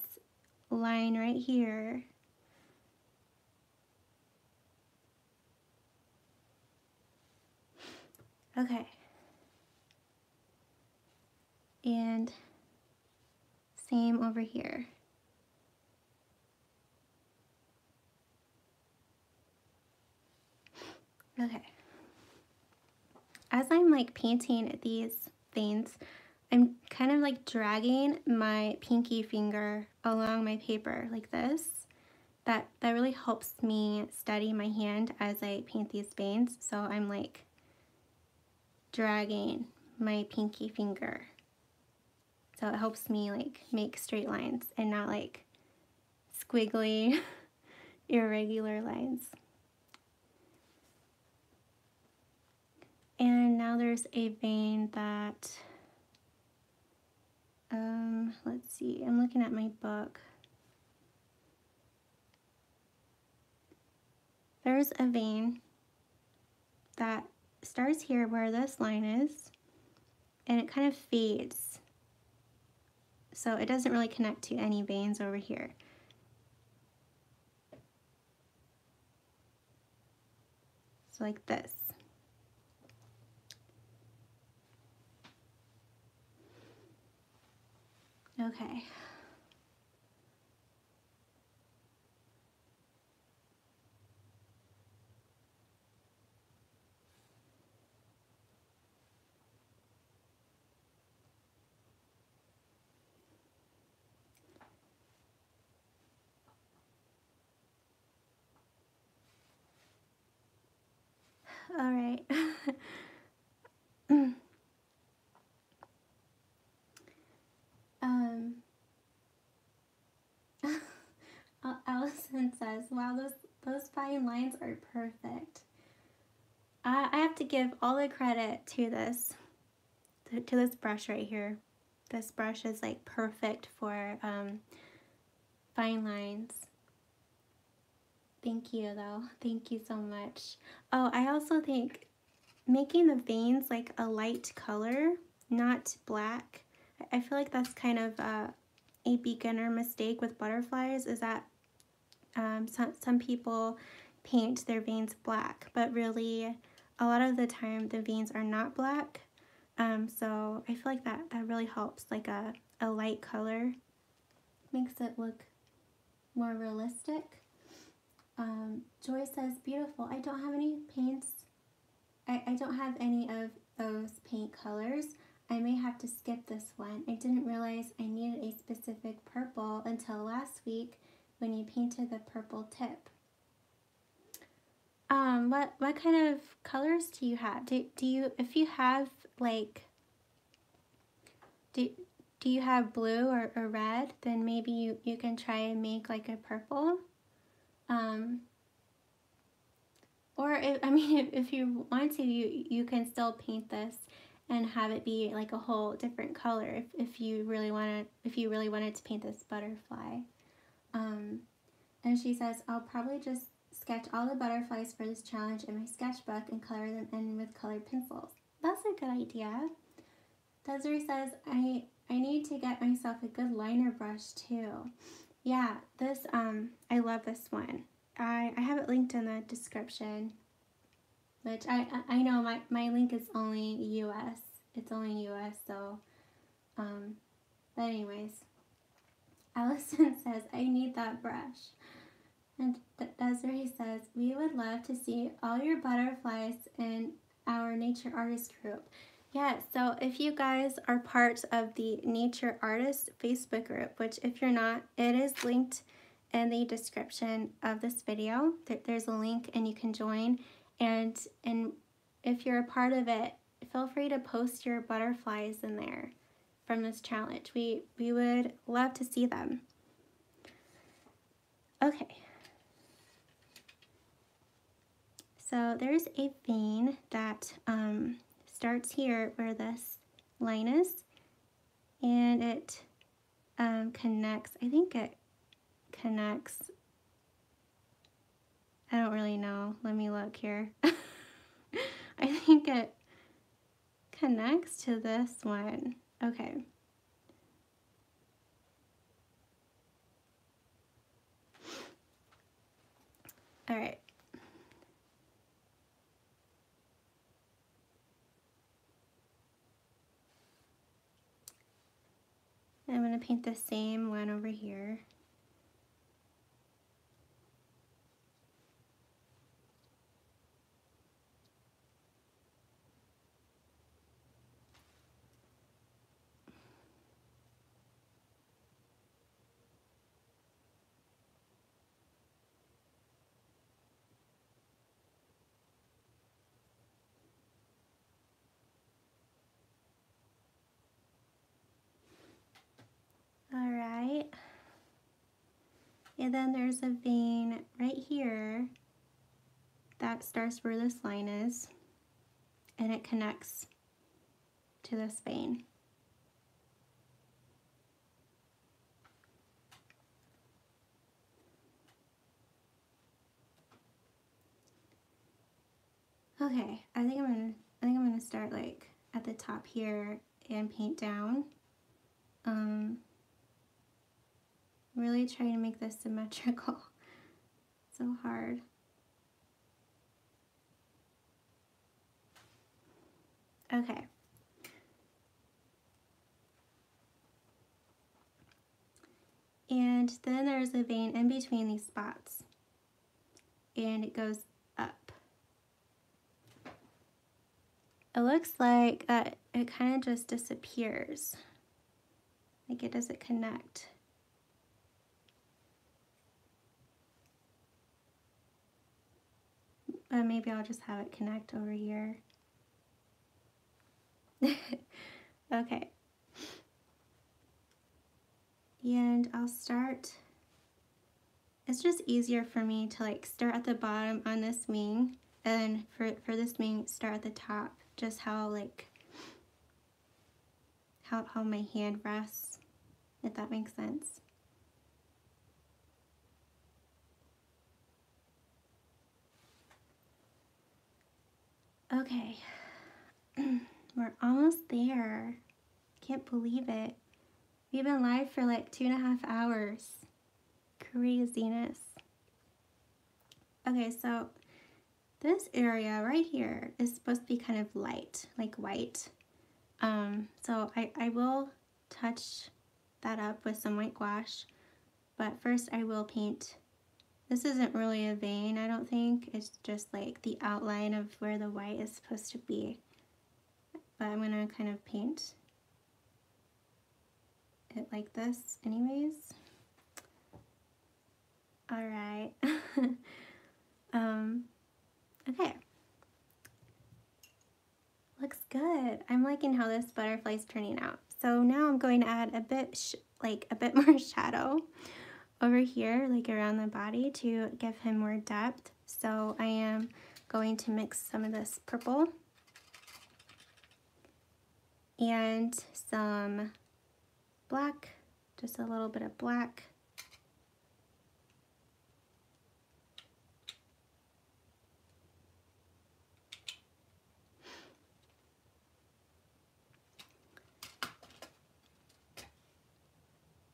line right here. Okay. And same over here. Okay, as I'm like painting these veins, I'm kind of like dragging my pinky finger along my paper like this. That, that really helps me steady my hand as I paint these veins. So I'm like dragging my pinky finger. So it helps me like make straight lines and not like squiggly, irregular lines. And now there's a vein that, um, let's see, I'm looking at my book. There's a vein that starts here where this line is, and it kind of fades. So it doesn't really connect to any veins over here. So like this. Okay. All Italian lines are perfect. Uh, I have to give all the credit to this, to, to this brush right here. This brush is like perfect for um, fine lines. Thank you though, thank you so much. Oh, I also think making the veins like a light color, not black, I feel like that's kind of uh, a beginner mistake with butterflies, is that um, some, some people paint their veins black, but really a lot of the time the veins are not black. Um, so I feel like that, that really helps, like a, a light color makes it look more realistic. Um, Joy says, beautiful, I don't have any paints, I, I don't have any of those paint colors. I may have to skip this one. I didn't realize I needed a specific purple until last week when you painted the purple tip. Um, what, what kind of colors do you have? Do, do you, if you have like, do, do you have blue or, or red, then maybe you, you can try and make like a purple. Um, or if, I mean, if, if you want to, you, you can still paint this and have it be like a whole different color if, if you really want to, if you really wanted to paint this butterfly. Um, and she says, I'll probably just sketch all the butterflies for this challenge in my sketchbook and color them in with colored pencils. That's a good idea. Desiree says, I, I need to get myself a good liner brush too. Yeah, this, um, I love this one. I, I have it linked in the description, which I, I know my, my link is only U S. It's only U S, so, um, but anyways. Allison says, I need that brush. And Desiree says, we would love to see all your butterflies in our Nature Artist group. Yeah, so if you guys are part of the Nature Artist Facebook group, which if you're not, it is linked in the description of this video. There, there's a link and you can join. And, and if you're a part of it, feel free to post your butterflies in there from this challenge. We, we would love to see them. Okay. So there's a vein that um, starts here where this line is, and it um, connects, I think it connects, I don't really know, let me look here. I think it connects to this one, okay. All right. I'm going to paint the same one over here. Alright, and then there's a vein right here that starts where this line is, and it connects to this vein. Okay, I think I'm gonna, I think I'm gonna start like at the top here and paint down. Um. Really trying to make this symmetrical. So hard. Okay. And then there's a vein in between these spots, and it goes up. It looks like that it kind of just disappears. Like it doesn't connect. Uh, maybe I'll just have it connect over here. Okay. And I'll start it's just easier for me to like start at the bottom on this wing, and for, for this wing, start at the top, just how like, how, how my hand rests, if that makes sense. Okay, we're almost there. Can't believe it. We've been live for like two and a half hours. Craziness. Okay, so this area right here is supposed to be kind of light, like white. Um, so I, I will touch that up with some white gouache, but first I will paint. This isn't really a vein, I don't think. It's just like the outline of where the white is supposed to be. But I'm gonna kind of paint it like this anyways. All right. um, okay. Looks good. I'm liking how this butterfly's turning out. So now I'm going to add a bit, sh like a bit more shadow over here, like around the body, to give him more depth. So I am going to mix some of this purple and some black, just a little bit of black.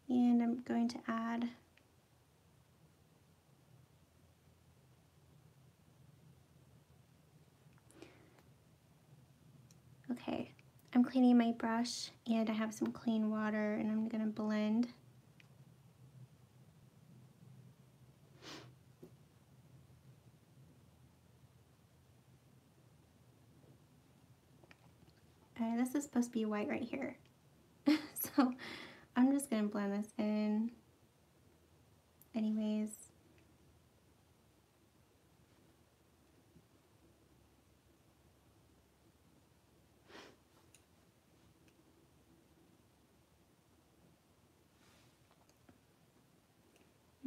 And I'm going to add Okay, I'm cleaning my brush and I have some clean water and I'm gonna blend. Uh, this is supposed to be white right here. So I'm just gonna blend this in anyways.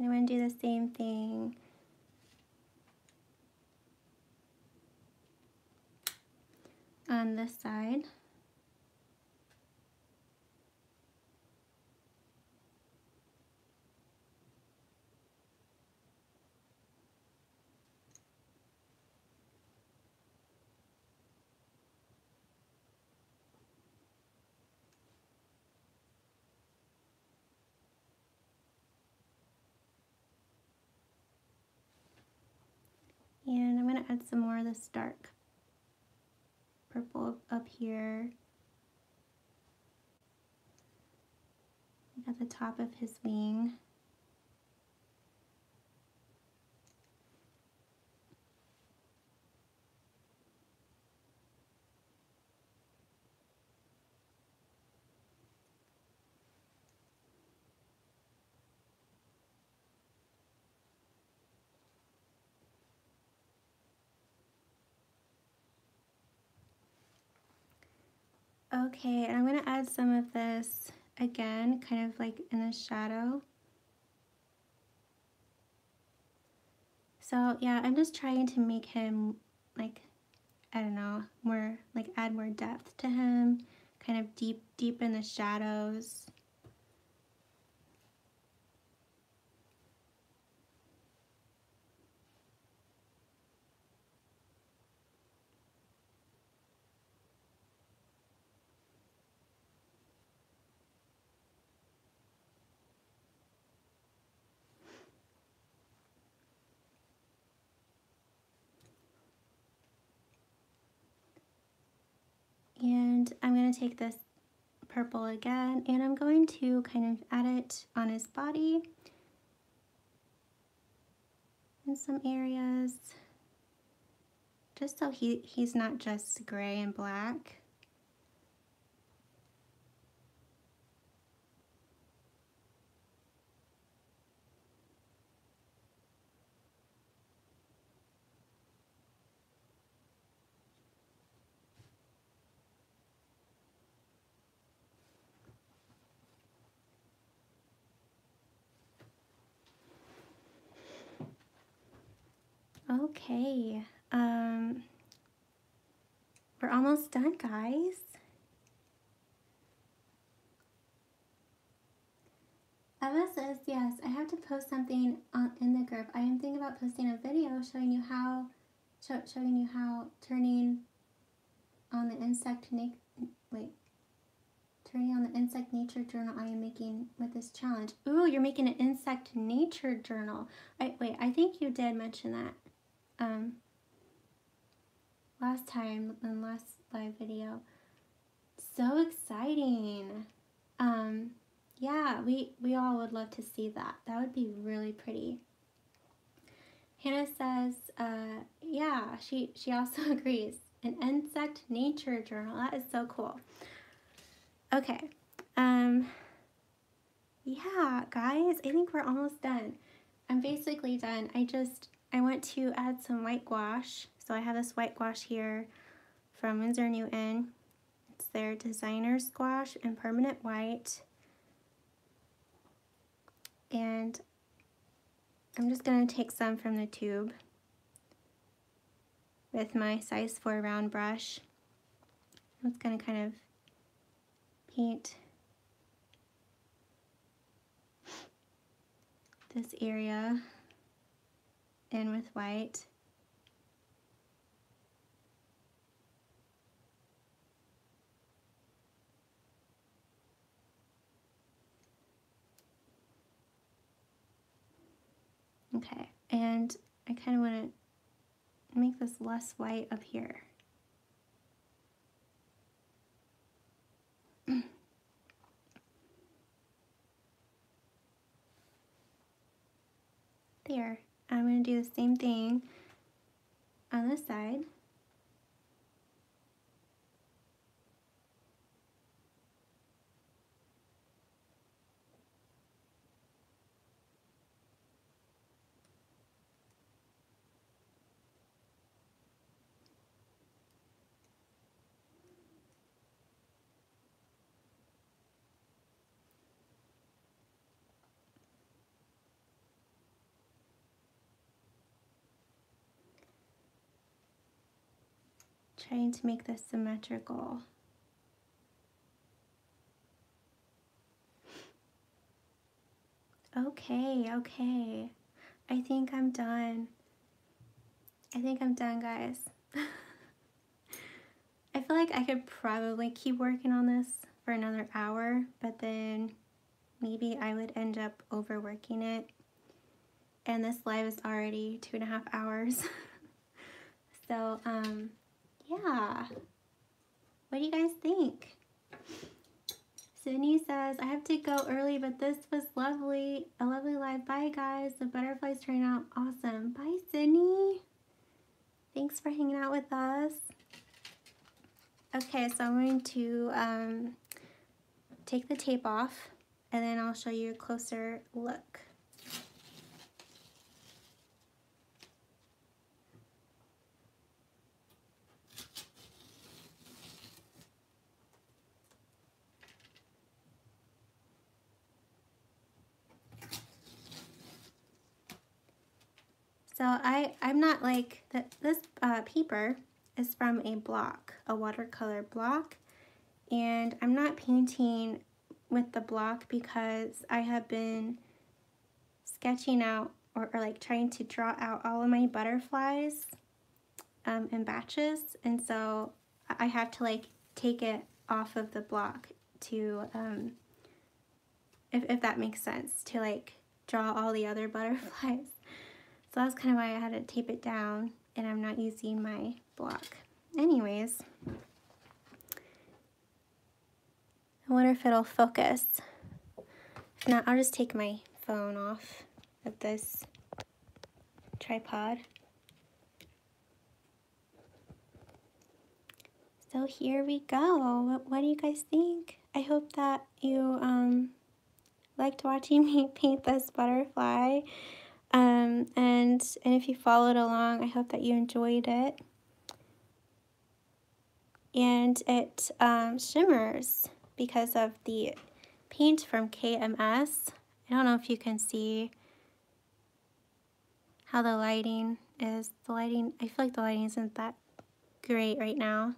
I want to do the same thing. On this side. And I'm gonna add some more of this dark purple up here. At the top of his wing. Okay, and I'm gonna add some of this again, kind of like in the shadow. So yeah, I'm just trying to make him like, I don't know, more like add more depth to him, kind of deep, deep in the shadows. And I'm going to take this purple again, and I'm going to kind of add it on his body in some areas, just so he, he's not just gray and black. Okay, um, we're almost done, guys. Emma says, yes, I have to post something on, in the group. I am thinking about posting a video showing you how, show, showing you how turning on the insect, wait, turning on the insect nature journal I am making with this challenge. Ooh, you're making an insect nature journal. I, wait, I think you did mention that um, last time in last live video. So exciting. Um, Yeah, we, we all would love to see that. That would be really pretty. Hannah says, uh, yeah, she, she also agrees. An insect nature journal. That is so cool. Okay. Um, yeah, guys, I think we're almost done. I'm basically done. I just, I want to add some white gouache. So I have this white gouache here from Winsor and Newton. It's their designer's gouache in permanent white. And I'm just going to take some from the tube with my size four round brush. I'm just going to kind of paint this area in with white. Okay, and I kind of want to make this less white up here. There, I'm going to do the same thing on this side. Trying to make this symmetrical. Okay, okay. I think I'm done. I think I'm done, guys. I feel like I could probably keep working on this for another hour, but then maybe I would end up overworking it. And this live is already two and a half hours. So, um, yeah, what do you guys think? Sydney says, I have to go early, but this was lovely, a lovely live. Bye, guys. The butterflies turned out awesome. Bye, Sydney. Thanks for hanging out with us. Okay, so I'm going to um, take the tape off, and then I'll show you a closer look. So I, I'm not like, the, this uh, paper is from a block, a watercolor block, and I'm not painting with the block because I have been sketching out or, or like trying to draw out all of my butterflies um, in batches, and so I have to like take it off of the block to, um, if, if that makes sense, to like draw all the other butterflies. So that's kind of why I had to tape it down, and I'm not using my block. Anyways, I wonder if it'll focus. If not, I'll just take my phone off of this tripod. So here we go. What, what do you guys think? I hope that you um, liked watching me paint this butterfly. Um, and, and if you followed along, I hope that you enjoyed it. And it um, shimmers because of the paint from K M S. I don't know if you can see how the lighting is the lighting. I feel like the lighting isn't that great right now.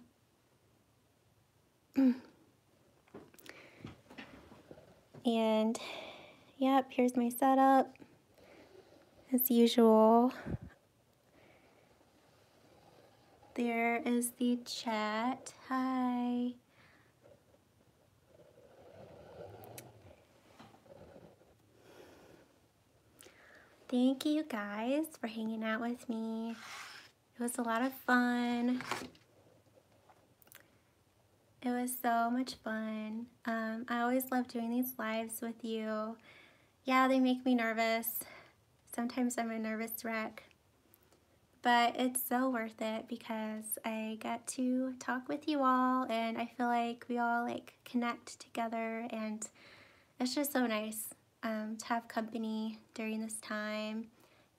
And yep, here's my setup as usual. There is the chat. Hi. Thank you guys for hanging out with me. It was a lot of fun. It was so much fun. Um, I always love doing these lives with you. Yeah, they make me nervous. Sometimes I'm a nervous wreck. But it's so worth it because I get to talk with you all and I feel like we all like connect together, and it's just so nice um, to have company during this time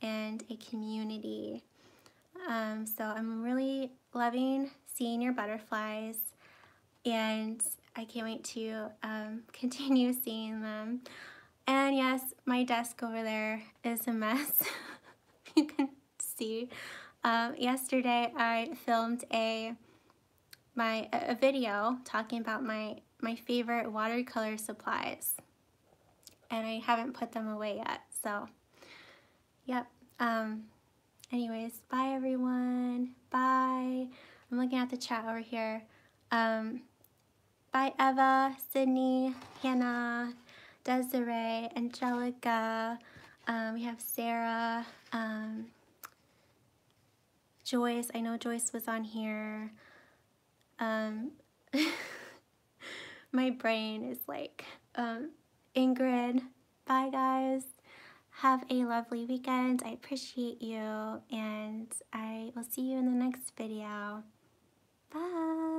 and a community. Um, so I'm really loving seeing your butterflies and I can't wait to um, continue seeing them. And yes, my desk over there is a mess. You can see. Um, yesterday I filmed a my a video talking about my my favorite watercolor supplies, and I haven't put them away yet, so yep. Um, anyways, bye everyone. Bye. I'm looking at the chat over here. Um, bye Eva, Sydney, Hannah, Desiree, Angelica, um, we have Sarah, um, Joyce, I know Joyce was on here. Um, my brain is like, um, Ingrid, bye guys. Have a lovely weekend. I appreciate you and I will see you in the next video. Bye.